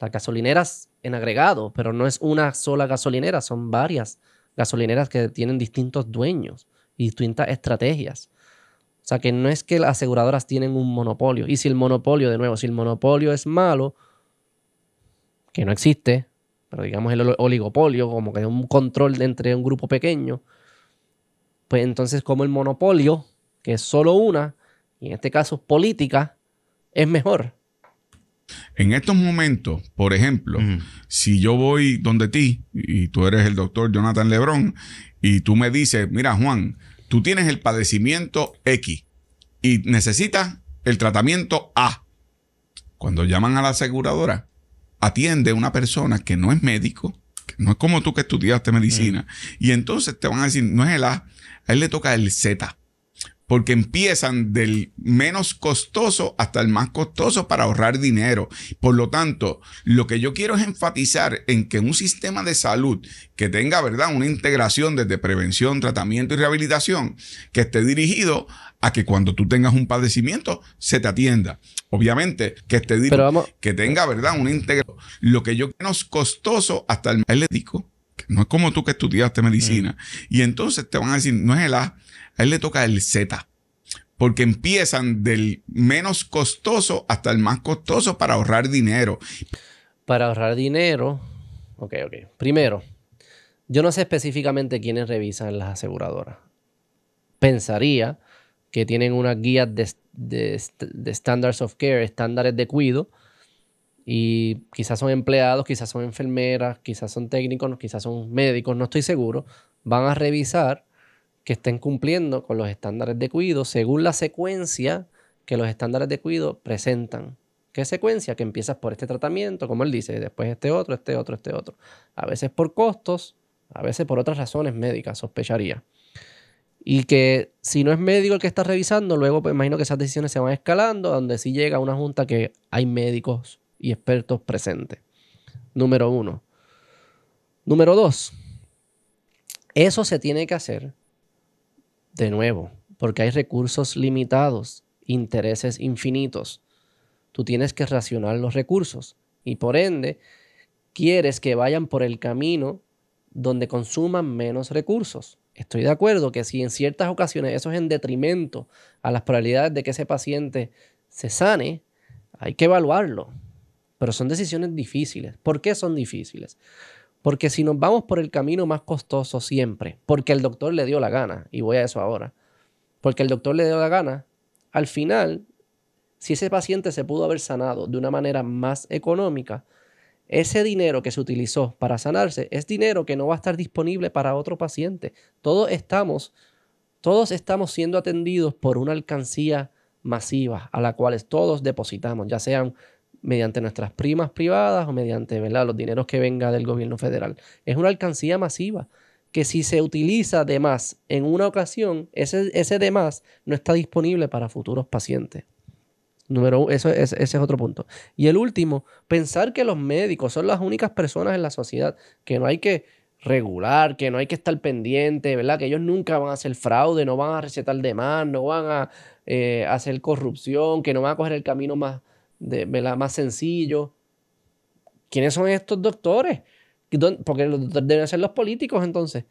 las gasolineras en agregado, pero no es una sola gasolinera, son varias gasolineras que tienen distintos dueños y distintas estrategias. O sea, que no es que las aseguradoras tienen un monopolio. Y si el monopolio, de nuevo, si el monopolio es malo, que no existe, pero digamos el oligopolio, como que es un control entre un grupo pequeño, pues entonces como el monopolio, que es solo una, y en este caso política, es mejor. En estos momentos, por ejemplo, si yo voy donde ti y tú eres el doctor Jonathan Lebrón y tú me dices, mira Juan, tú tienes el padecimiento X y necesitas el tratamiento A. Cuando llaman a la aseguradora, atiende una persona que no es médico, que no es como tú que estudiaste medicina, y entonces te van a decir, no es el A, a él le toca el Z. Porque empiezan del menos costoso hasta el más costoso para ahorrar dinero. Por lo tanto, lo que yo quiero es enfatizar en que un sistema de salud que tenga, ¿verdad?, una integración desde prevención, tratamiento y rehabilitación, que esté dirigido a que cuando tú tengas un padecimiento, se te atienda. Obviamente, que esté dirigido, que tenga, ¿verdad?, una integración. Lo que yo quiero menos costoso hasta el más ético, que no es como tú que estudiaste medicina. Y entonces te van a decir, no es el A. A él le toca el Z, porque empiezan del menos costoso hasta el más costoso para ahorrar dinero. Para ahorrar dinero, ok. Primero, yo no sé específicamente quiénes revisan las aseguradoras. Pensaría que tienen unas guías de standards of care, estándares de cuidado, y quizás son empleados, quizás son enfermeras, quizás son técnicos, quizás son médicos, no estoy seguro. Van a revisar que estén cumpliendo con los estándares de cuidado según la secuencia que los estándares de cuidado presentan. ¿Qué secuencia? Que empiezas por este tratamiento, como él dice, después este otro. A veces por costos, a veces por otras razones médicas, sospecharía. Y que si no es médico el que está revisando, luego pues, imagino que esas decisiones se van escalando, donde sí llega una junta que hay médicos y expertos presentes. Número uno. Número dos. Eso se tiene que hacer de nuevo, porque hay recursos limitados, intereses infinitos. Tú tienes que racionar los recursos y por ende quieres que vayan por el camino donde consuman menos recursos. Estoy de acuerdo que si en ciertas ocasiones eso es en detrimento a las probabilidades de que ese paciente se sane, hay que evaluarlo. Pero son decisiones difíciles. ¿Por qué son difíciles? Porque si nos vamos por el camino más costoso siempre, porque el doctor le dio la gana, y voy a eso ahora, porque el doctor le dio la gana, al final, si ese paciente se pudo haber sanado de una manera más económica, ese dinero que se utilizó para sanarse es dinero que no va a estar disponible para otro paciente. Todos estamos siendo atendidos por una alcancía masiva a la cual todos depositamos, ya sean mediante nuestras primas privadas o mediante, ¿verdad?, los dineros que venga del gobierno federal. Es una alcancía masiva que si se utiliza de más en una ocasión, ese de más no está disponible para futuros pacientes. Número uno, ese es otro punto. Y el último, pensar que los médicos son las únicas personas en la sociedad que no hay que regular, que no hay que estar pendiente, ¿verdad?, que ellos nunca van a hacer fraude, no van a recetar de más, no van a hacer corrupción, que no van a coger el camino más sencillo. ¿Quiénes son estos doctores? Porque los doctores deben ser los políticos, entonces.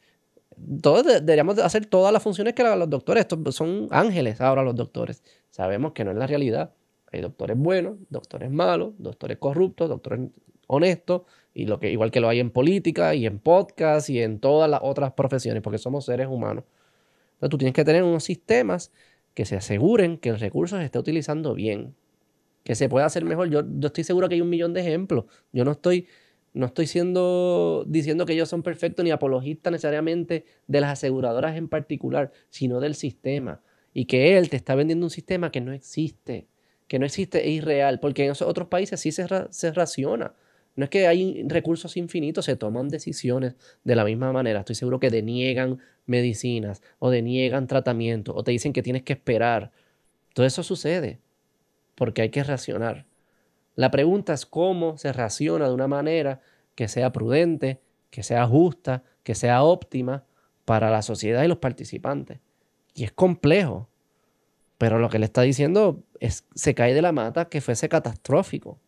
Todos deberíamos hacer todas las funciones que los doctores. Estos son ángeles ahora los doctores. Sabemos que no es la realidad. Hay doctores buenos, doctores malos, doctores corruptos, doctores honestos, y lo que, igual que lo hay en política y en podcast y en todas las otras profesiones, porque somos seres humanos. Entonces tú tienes que tener unos sistemas que se aseguren que el recurso se esté utilizando bien, que se pueda hacer mejor. Yo estoy seguro que hay un millón de ejemplos. Yo no estoy diciendo que ellos son perfectos ni apologistas necesariamente de las aseguradoras en particular, sino del sistema. Y que él te está vendiendo un sistema que no existe. Que no existe, es irreal. Porque en esos otros países sí se raciona. No es que hay recursos infinitos, se toman decisiones de la misma manera. Estoy seguro que deniegan medicinas o deniegan tratamientos o te dicen que tienes que esperar. Todo eso sucede porque hay que racionar. La pregunta es cómo se raciona de una manera que sea prudente, que sea justa, que sea óptima para la sociedad y los participantes. Y es complejo, pero lo que le está diciendo es se cae de la mata que fuese catastrófico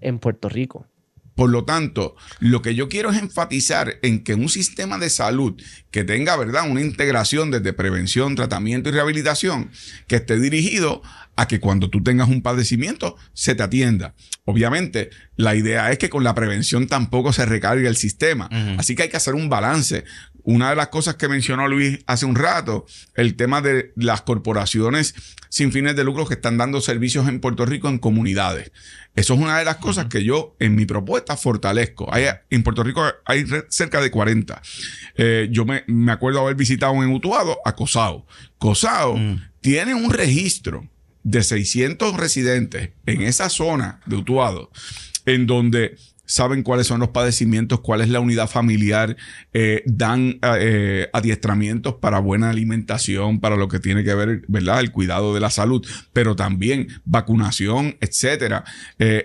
en Puerto Rico. Por lo tanto, lo que yo quiero es enfatizar en que un sistema de salud que tenga, ¿verdad?, una integración desde prevención, tratamiento y rehabilitación, que esté dirigido a que cuando tú tengas un padecimiento se te atienda. Obviamente, la idea es que con la prevención tampoco se recargue el sistema. Uh-huh. Así que hay que hacer un balance. Una de las cosas que mencionó Luis hace un rato, el tema de las corporaciones sin fines de lucro que están dando servicios en Puerto Rico en comunidades. Eso es una de las cosas que yo en mi propuesta fortalezco. En Puerto Rico hay cerca de 40. Yo me acuerdo haber visitado en Utuado a CoSSAO. CoSSAO tiene un registro de 600 residentes en esa zona de Utuado en donde saben cuáles son los padecimientos, cuál es la unidad familiar, dan adiestramientos para buena alimentación, para lo que tiene que ver, ¿verdad?, el cuidado de la salud, pero también vacunación, etcétera.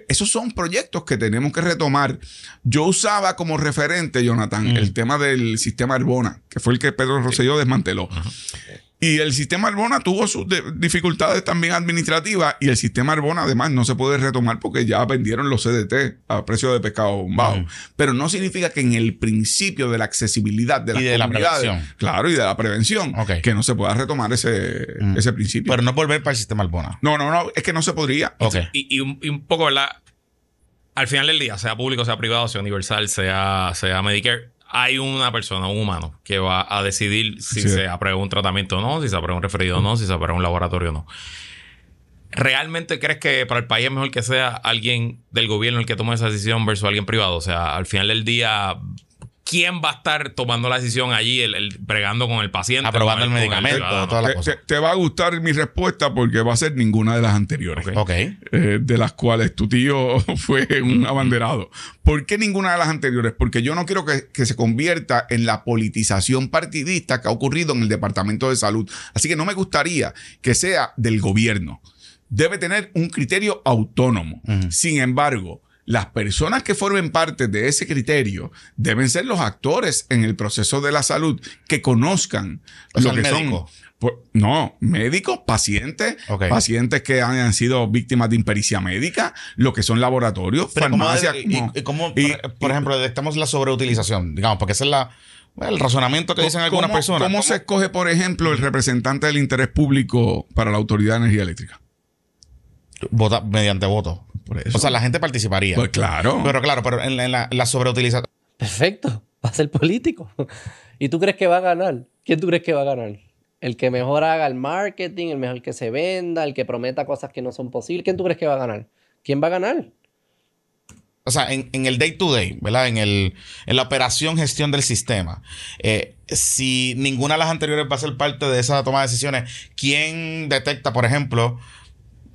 Esos son proyectos que tenemos que retomar. Yo usaba como referente, Jonathan, el tema del sistema Arbona, que fue el que Pedro Rosselló desmanteló. Ajá. Y el sistema Arbona tuvo sus dificultades también administrativas, y el sistema Arbona además no se puede retomar porque ya vendieron los CDT a precio de pescado bombado. Uh-huh. Pero no significa que en el principio de la accesibilidad de las comunidades, y de la prevención, que no se pueda retomar ese principio. Pero no volver para el sistema Arbona. No, es que no se podría. Okay. Y un poco, ¿verdad? Al final del día, sea público, sea privado, sea universal, sea Medicare, hay una persona, un humano, que va a decidir si se aprueba un tratamiento o no, si se aprueba un referido o no, si se aprueba un laboratorio o no. ¿Realmente crees que para el país es mejor que sea alguien del gobierno el que tome esa decisión versus alguien privado? O sea, al final del día, ¿quién va a estar tomando la decisión allí, bregando con el paciente? Aprobando el medicamento, todas las cosas. Te va a gustar mi respuesta porque va a ser ninguna de las anteriores. Okay. De las cuales tu tío fue un abanderado. ¿Por qué ninguna de las anteriores? Porque yo no quiero que se convierta en la politización partidista que ha ocurrido en el Departamento de Salud. Así que no me gustaría que sea del gobierno. Debe tener un criterio autónomo. Sin embargo, las personas que formen parte de ese criterio deben ser los actores en el proceso de la salud que conozcan lo que son. No, médicos, pacientes, pacientes que han sido víctimas de impericia médica, lo que son laboratorios, farmacias. Por ejemplo, detectamos la sobreutilización, digamos, porque esa es el razonamiento que dicen algunas personas. ¿Cómo se escoge, por ejemplo, el representante del interés público para la Autoridad de Energía Eléctrica? Vota mediante voto. O sea, la gente participaría. Pues claro. Pero en la sobreutilización. Perfecto. Va a ser político. ¿Y tú crees que va a ganar? ¿Quién tú crees que va a ganar? El que mejor haga el marketing, el mejor que se venda, el que prometa cosas que no son posibles. ¿Quién tú crees que va a ganar? ¿Quién va a ganar? O sea, en el day to day, ¿verdad? En la operación gestión del sistema. Si ninguna de las anteriores va a ser parte de esa toma de decisiones, ¿quién detecta, por ejemplo?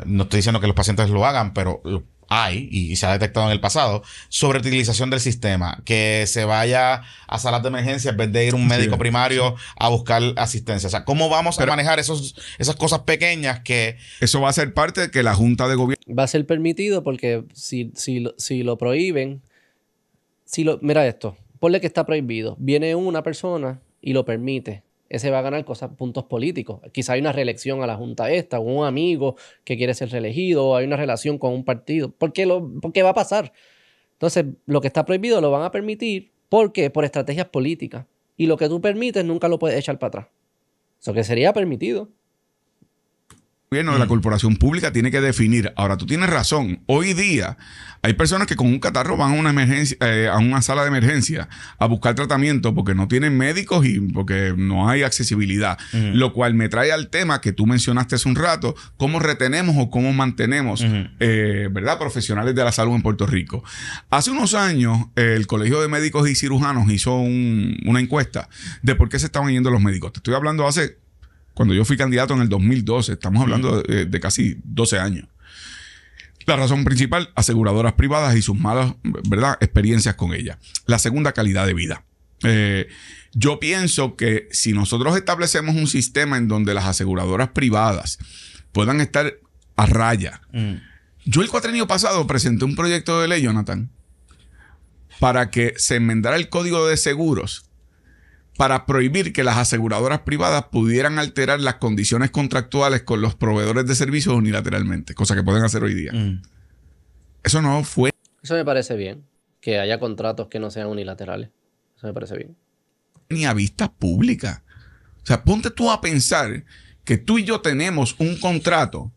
No estoy diciendo que los pacientes lo hagan, pero hay y se ha detectado en el pasado sobreutilización del sistema, que se vaya a salas de emergencia en vez de ir un médico primario a buscar asistencia. O sea, ¿cómo vamos a manejar esas cosas pequeñas que... Eso va a ser parte de que la Junta de Gobierno... Va a ser permitido porque si lo prohíben... Mira esto, ponle que está prohibido. Viene una persona y lo permite. Ese va a ganar puntos políticos. Quizá hay una reelección a la junta o un amigo que quiere ser reelegido, o hay una relación con un partido. Porque va a pasar. Entonces, lo que está prohibido lo van a permitir. ¿Por qué? Por estrategias políticas. Y lo que tú permites nunca lo puedes echar para atrás. Eso que sería permitido. gobierno de la corporación pública tiene que definir. Ahora, tú tienes razón. Hoy día hay personas que con un catarro van a una emergencia, a una sala de emergencia a buscar tratamiento porque no tienen médicos y porque no hay accesibilidad. Lo cual me trae al tema que tú mencionaste hace un rato, cómo retenemos o cómo mantenemos ¿verdad? Profesionales de la salud en Puerto Rico. Hace unos años el Colegio de Médicos y Cirujanos hizo una encuesta de por qué se estaban yendo los médicos. Te estoy hablando hace... Cuando yo fui candidato en el 2012, estamos hablando de casi 12 años. La razón principal, aseguradoras privadas y sus malas, ¿verdad?, experiencias con ellas. La segunda, calidad de vida. Yo pienso que si nosotros establecemos un sistema en donde las aseguradoras privadas puedan estar a raya. Yo el cuatrenio pasado presenté un proyecto de ley, Jonathan, para que se enmendara el Código de Seguros para prohibir que las aseguradoras privadas pudieran alterar las condiciones contractuales con los proveedores de servicios unilateralmente, cosa que pueden hacer hoy día. Eso no fue... Eso me parece bien, que haya contratos que no sean unilaterales. Eso me parece bien. Ni a vista pública. O sea, ponte tú a pensar que tú y yo tenemos un contrato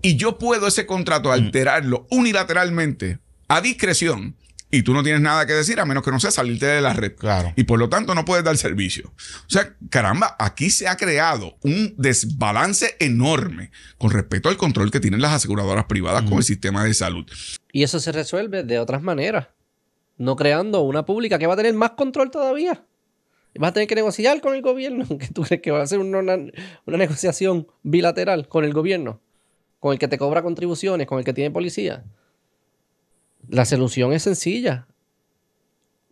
y yo puedo ese contrato alterarlo unilateralmente, a discreción, y tú no tienes nada que decir a menos que no sea salirte de la red. Claro. Y por lo tanto no puedes dar servicio. O sea, caramba, aquí se ha creado un desbalance enorme con respecto al control que tienen las aseguradoras privadas con el sistema de salud. Y eso se resuelve de otras maneras. No creando una pública que va a tener más control todavía. Vas a tener que negociar con el gobierno. ¿Que tú crees que va a ser una negociación bilateral con el gobierno? Con el que te cobra contribuciones, con el que tiene policía. La solución es sencilla.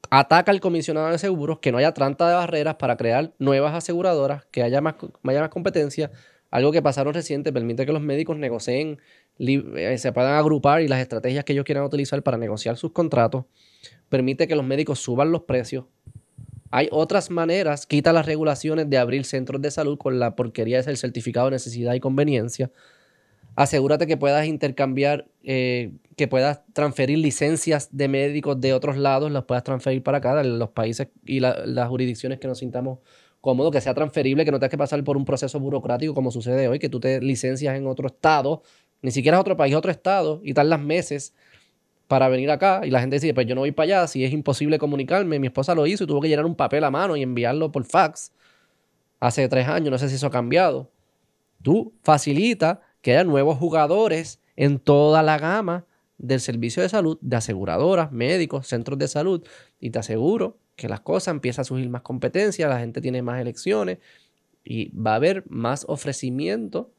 Ataca al comisionado de seguros, que no haya tanta de barreras para crear nuevas aseguradoras, que haya más competencia. Algo que pasaron reciente permite que los médicos negocien, se puedan agrupar y las estrategias que ellos quieran utilizar para negociar sus contratos. Permite que los médicos suban los precios. Hay otras maneras. Quita las regulaciones de abrir centros de salud con la porquería del certificado de necesidad y conveniencia. Asegúrate que puedas intercambiar, que puedas transferir licencias de médicos de otros lados, las puedas transferir para acá, los países y las jurisdicciones que nos sintamos cómodos, que sea transferible, que no tengas que pasar por un proceso burocrático como sucede hoy, que tú te licencias en otro estado, ni siquiera es otro país, otro estado, y tardas meses para venir acá, y la gente dice, pues yo no voy para allá, si es imposible comunicarme, mi esposa lo hizo y tuvo que llenar un papel a mano y enviarlo por fax hace 3 años, no sé si eso ha cambiado. Tú facilita que haya nuevos jugadores en toda la gama del servicio de salud, de aseguradoras, médicos, centros de salud, y te aseguro que las cosas empiezan a surgir más competencia, la gente tiene más elecciones y va a haber más ofrecimiento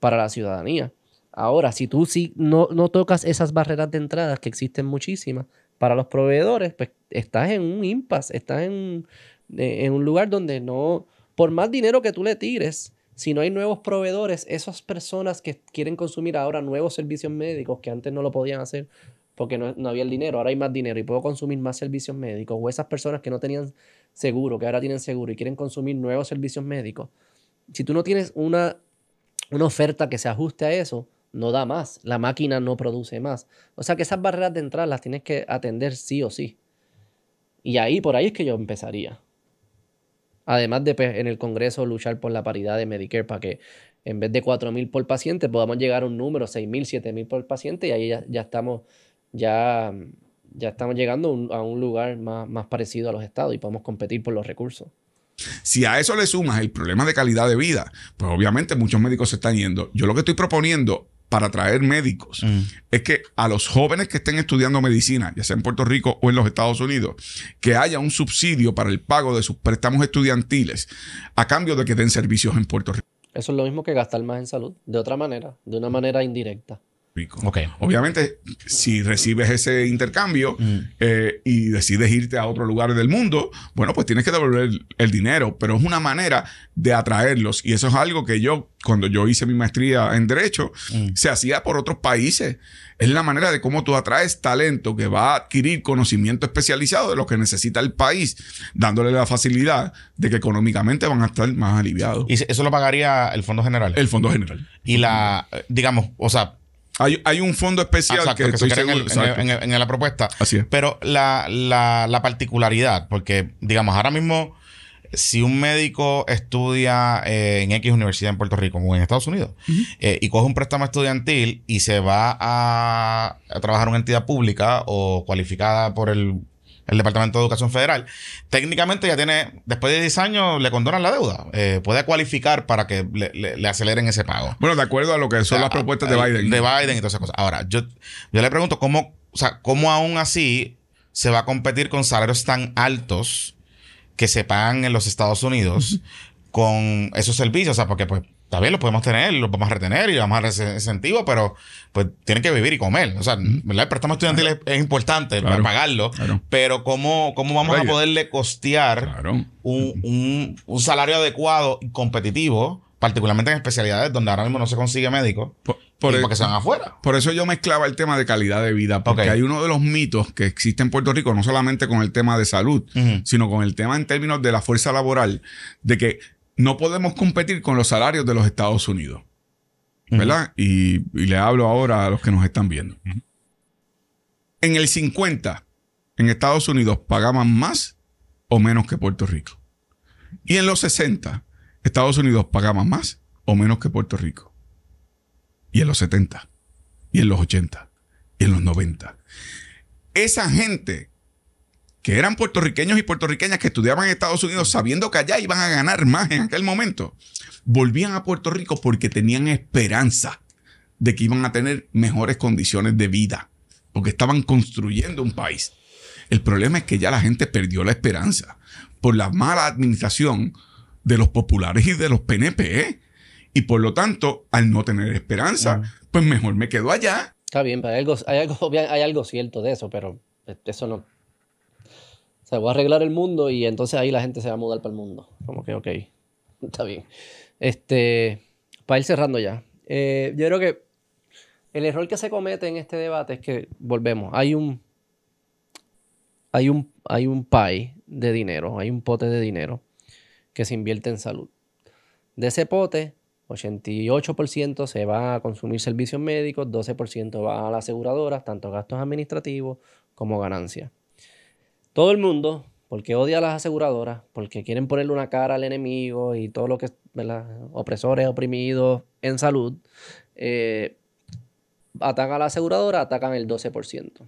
para la ciudadanía. Ahora, si tú no tocas esas barreras de entrada, que existen muchísimas, para los proveedores, pues estás en un impasse, estás en un lugar donde no, por más dinero que tú le tires, si no hay nuevos proveedores, esas personas que quieren consumir ahora nuevos servicios médicos que antes no lo podían hacer porque no había el dinero, ahora hay más dinero y puedo consumir más servicios médicos, o esas personas que no tenían seguro, que ahora tienen seguro y quieren consumir nuevos servicios médicos, si tú no tienes una oferta que se ajuste a eso, no da más, la máquina no produce más. O sea que esas barreras de entrada las tienes que atender sí o sí. Y ahí, por ahí es que yo empezaría. Además de en el Congreso luchar por la paridad de Medicare para que en vez de 4.000 por paciente podamos llegar a un número, 6.000, 7.000 por paciente, y ahí ya estamos llegando a un lugar más parecido a los estados y podemos competir por los recursos. Si a eso le sumas el problema de calidad de vida, pues obviamente muchos médicos se están yendo. Yo lo que estoy proponiendo para atraer médicos es que a los jóvenes que estén estudiando medicina, ya sea en Puerto Rico o en los Estados Unidos, que haya un subsidio para el pago de sus préstamos estudiantiles a cambio de que den servicios en Puerto Rico. Eso es lo mismo que gastar más en salud, de otra manera, de una manera indirecta. Okay. Obviamente, si recibes ese intercambio y decides irte a otro lugar del mundo, bueno, pues tienes que devolver el dinero, pero es una manera de atraerlos. Y eso es algo que yo, cuando yo hice mi maestría en Derecho, se hacía por otros países. Es la manera de cómo tú atraes talento que va a adquirir conocimiento especializado de lo que necesita el país, dándole la facilidad de que económicamente van a estar más aliviados. ¿Y eso lo pagaría el Fondo General? El Fondo General. Y la, digamos, o sea... Hay un fondo especial. Exacto, que se crea en la propuesta. Así es. Pero la particularidad, porque digamos, ahora mismo si un médico estudia en X universidad en Puerto Rico o en Estados Unidos, y coge un préstamo estudiantil y se va a trabajar en una entidad pública o cualificada por el Departamento de Educación Federal, técnicamente ya tiene, después de 10 años, le condonan la deuda. Puede cualificar para que le aceleren ese pago. Bueno, de acuerdo a lo que son las propuestas de Biden. De Biden y todas esas cosas. Ahora, yo le pregunto cómo aún así se va a competir con salarios tan altos que se pagan en los Estados Unidos con esos servicios. O sea, porque pues está bien, los podemos tener, los vamos a retener y vamos a dar ese incentivo, pero pues tienen que vivir y comer. O sea, ¿verdad? El préstamo estudiantil es importante, claro, para pagarlo, claro, pero ¿cómo vamos a poderle costear, claro, un salario adecuado y competitivo, particularmente en especialidades donde ahora mismo no se consigue médicos? Porque se van afuera. Por eso yo mezclaba el tema de calidad de vida, porque hay uno de los mitos que existe en Puerto Rico, no solamente con el tema de salud, sino con el tema en términos de la fuerza laboral, de que no podemos competir con los salarios de los Estados Unidos, ¿verdad? Y le hablo ahora a los que nos están viendo. En el 50, en Estados Unidos, pagaban más o menos que Puerto Rico. Y en los 60, Estados Unidos pagaban más o menos que Puerto Rico. Y en los 70, y en los 80, y en los 90. Esa gente que eran puertorriqueños y puertorriqueñas que estudiaban en Estados Unidos sabiendo que allá iban a ganar más en aquel momento, volvían a Puerto Rico porque tenían esperanza de que iban a tener mejores condiciones de vida, porque estaban construyendo un país. El problema es que ya la gente perdió la esperanza por la mala administración de los populares y de los PNP. Y por lo tanto, al no tener esperanza, pues mejor me quedo allá. Está bien, pero hay algo cierto de eso, pero eso no... O sea, voy a arreglar el mundo y entonces ahí la gente se va a mudar para el mundo. Como que, ok, está bien. Para ir cerrando ya. Yo creo que el error que se comete en este debate es que, volvemos, hay un pie de dinero, hay un pote de dinero que se invierte en salud. De ese pote, 88% se va a consumir servicios médicos, 12% va a las aseguradoras, tanto gastos administrativos como ganancias. Todo el mundo, porque odia a las aseguradoras, porque quieren ponerle una cara al enemigo y todo lo que, ¿verdad?, opresores, oprimidos en salud, atacan a la aseguradora, atacan el 12%.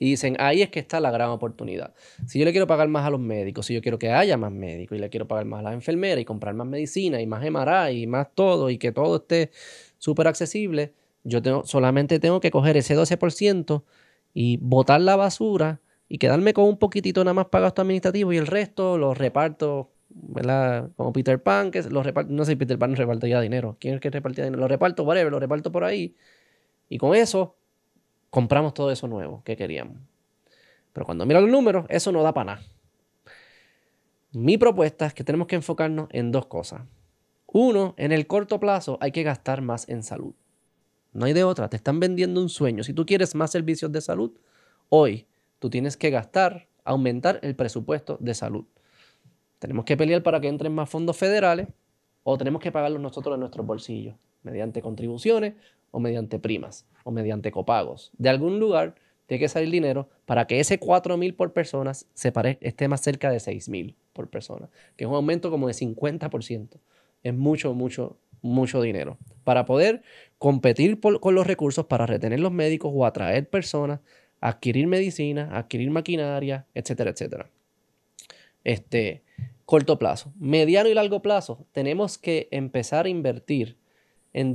Y dicen, ahí es que está la gran oportunidad. Si yo le quiero pagar más a los médicos, si yo quiero que haya más médicos y le quiero pagar más a las enfermeras y comprar más medicina y más MRI y más todo y que todo esté súper accesible, yo solamente tengo que coger ese 12% y botar la basura y quedarme con un poquitito nada más para gasto administrativo y el resto los reparto, ¿verdad? Como Peter Pan, que los reparto, no sé si Peter Pan repartía dinero. ¿Quién es el que repartía dinero? Lo reparto, whatever, lo reparto por ahí. Y con eso compramos todo eso nuevo que queríamos. Pero cuando miro los números, eso no da para nada. Mi propuesta es que tenemos que enfocarnos en dos cosas. Uno, en el corto plazo hay que gastar más en salud. No hay de otra. Te están vendiendo un sueño. Si tú quieres más servicios de salud, hoy tú tienes que gastar, aumentar el presupuesto de salud. Tenemos que pelear para que entren más fondos federales o tenemos que pagarlos nosotros de nuestros bolsillos mediante contribuciones o mediante primas, o mediante copagos. De algún lugar tiene que salir dinero para que ese $4,000 por persona esté más cerca de $6,000 por persona, que es un aumento como de 50%. Es mucho, mucho, mucho dinero. Para poder competir con los recursos para retener los médicos o atraer personas, adquirir medicina, adquirir maquinaria, etcétera, etcétera. Corto plazo. Mediano y largo plazo, tenemos que empezar a invertir en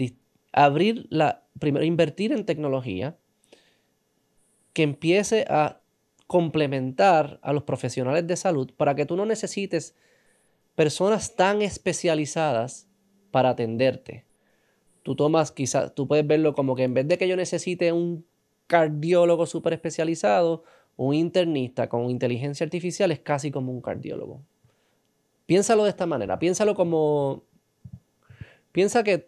invertir en tecnología que empiece a complementar a los profesionales de salud para que tú no necesites personas tan especializadas para atenderte. Tú puedes verlo como que en vez de que yo necesite un cardiólogo súper especializado, un internista con inteligencia artificial es casi como un cardiólogo. Piénsalo de esta manera. Piensa que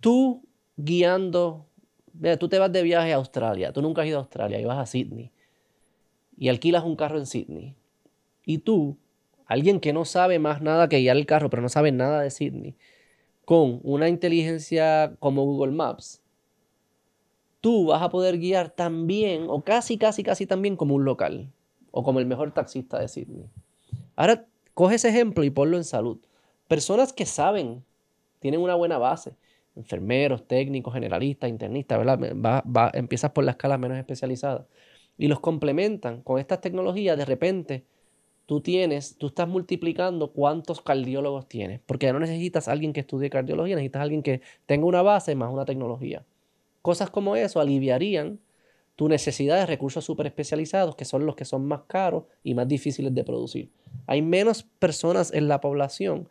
tú guiando, mira, tú te vas de viaje a Australia, tú nunca has ido a Australia y vas a Sydney y alquilas un carro en Sydney y tú, alguien que no sabe más nada que guiar el carro pero no sabe nada de Sydney, con una inteligencia como Google Maps, tú vas a poder guiar tan bien o casi tan bien como un local o como el mejor taxista de Sydney. Ahora, Coge ese ejemplo y ponlo en salud. Personas que saben, tienen una buena base. Enfermeros, técnicos, generalistas, internistas, ¿verdad? Empiezas por la escala menos especializada. Y los complementan con estas tecnologías. De repente, tú estás multiplicando cuántos cardiólogos tienes. Porque ya no necesitas a alguien que estudie cardiología, necesitas a alguien que tenga una base más una tecnología. Cosas como eso aliviarían tu necesidad de recursos súper especializados, que son los que son más caros y más difíciles de producir. Hay menos personas en la población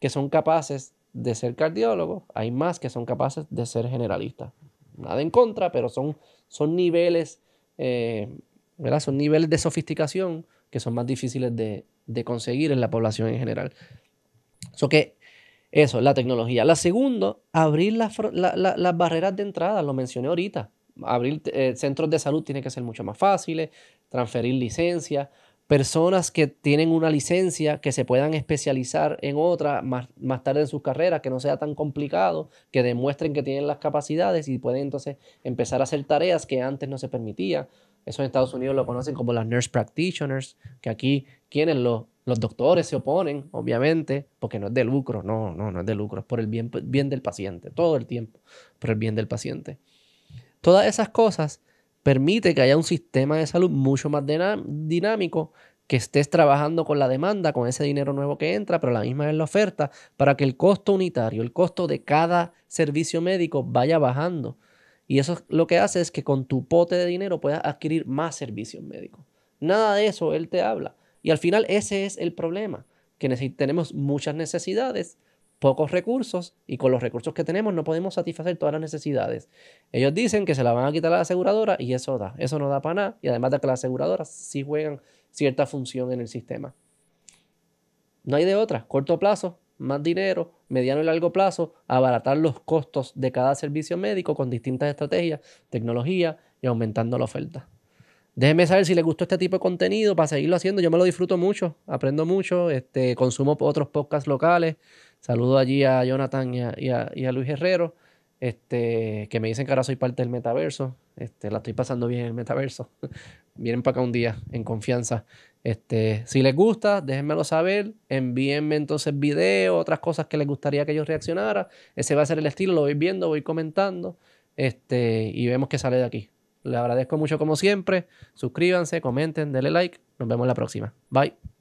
que son capaces de ser cardiólogos, hay más que son capaces de ser generalistas. Nada en contra, pero son niveles, ¿verdad? Son niveles de sofisticación que son más difíciles de conseguir en la población en general. Eso, la tecnología. La segunda, abrir las barreras de entrada, lo mencioné ahorita. Abrir centros de salud tiene que ser mucho más fáciles, transferir licencias, personas que tienen una licencia que se puedan especializar en otra más tarde en sus carreras, que no sea tan complicado, que demuestren que tienen las capacidades y pueden entonces empezar a hacer tareas que antes no se permitía. Eso en Estados Unidos lo conocen como las nurse practitioners, que aquí quienes los doctores se oponen, obviamente, porque no es de lucro, no es de lucro, es por el bien del paciente, todo el tiempo, por el bien del paciente. Todas esas cosas permiten que haya un sistema de salud mucho más dinámico, que estés trabajando con la demanda, con ese dinero nuevo que entra, pero la misma es la oferta, para que el costo unitario, el costo de cada servicio médico vaya bajando. Y eso lo que hace es que con tu pote de dinero puedas adquirir más servicios médicos. Nada de eso él te habla. Y al final ese es el problema, que tenemos muchas necesidades, pocos recursos, y con los recursos que tenemos no podemos satisfacer todas las necesidades. Ellos dicen que se la van a quitar a la aseguradora y eso no da para nada. Y además de que las aseguradoras sí juegan cierta función en el sistema. No hay de otra. Corto plazo, más dinero; mediano y largo plazo, abaratar los costos de cada servicio médico con distintas estrategias, tecnología y aumentando la oferta. Déjenme saber si les gustó este tipo de contenido para seguirlo haciendo. Yo me lo disfruto mucho, aprendo mucho, consumo otros podcasts locales. Saludo allí a Jonathan y a Luis Herrero, que me dicen que ahora soy parte del metaverso. La estoy pasando bien en el metaverso. Vienen para acá un día, en confianza. Si les gusta, déjenmelo saber. Envíenme entonces videos, otras cosas que les gustaría que yo reaccionara. Ese va a ser el estilo, lo voy viendo, voy comentando, y vemos qué sale de aquí. Les agradezco mucho como siempre. Suscríbanse, comenten, denle like. Nos vemos la próxima. Bye.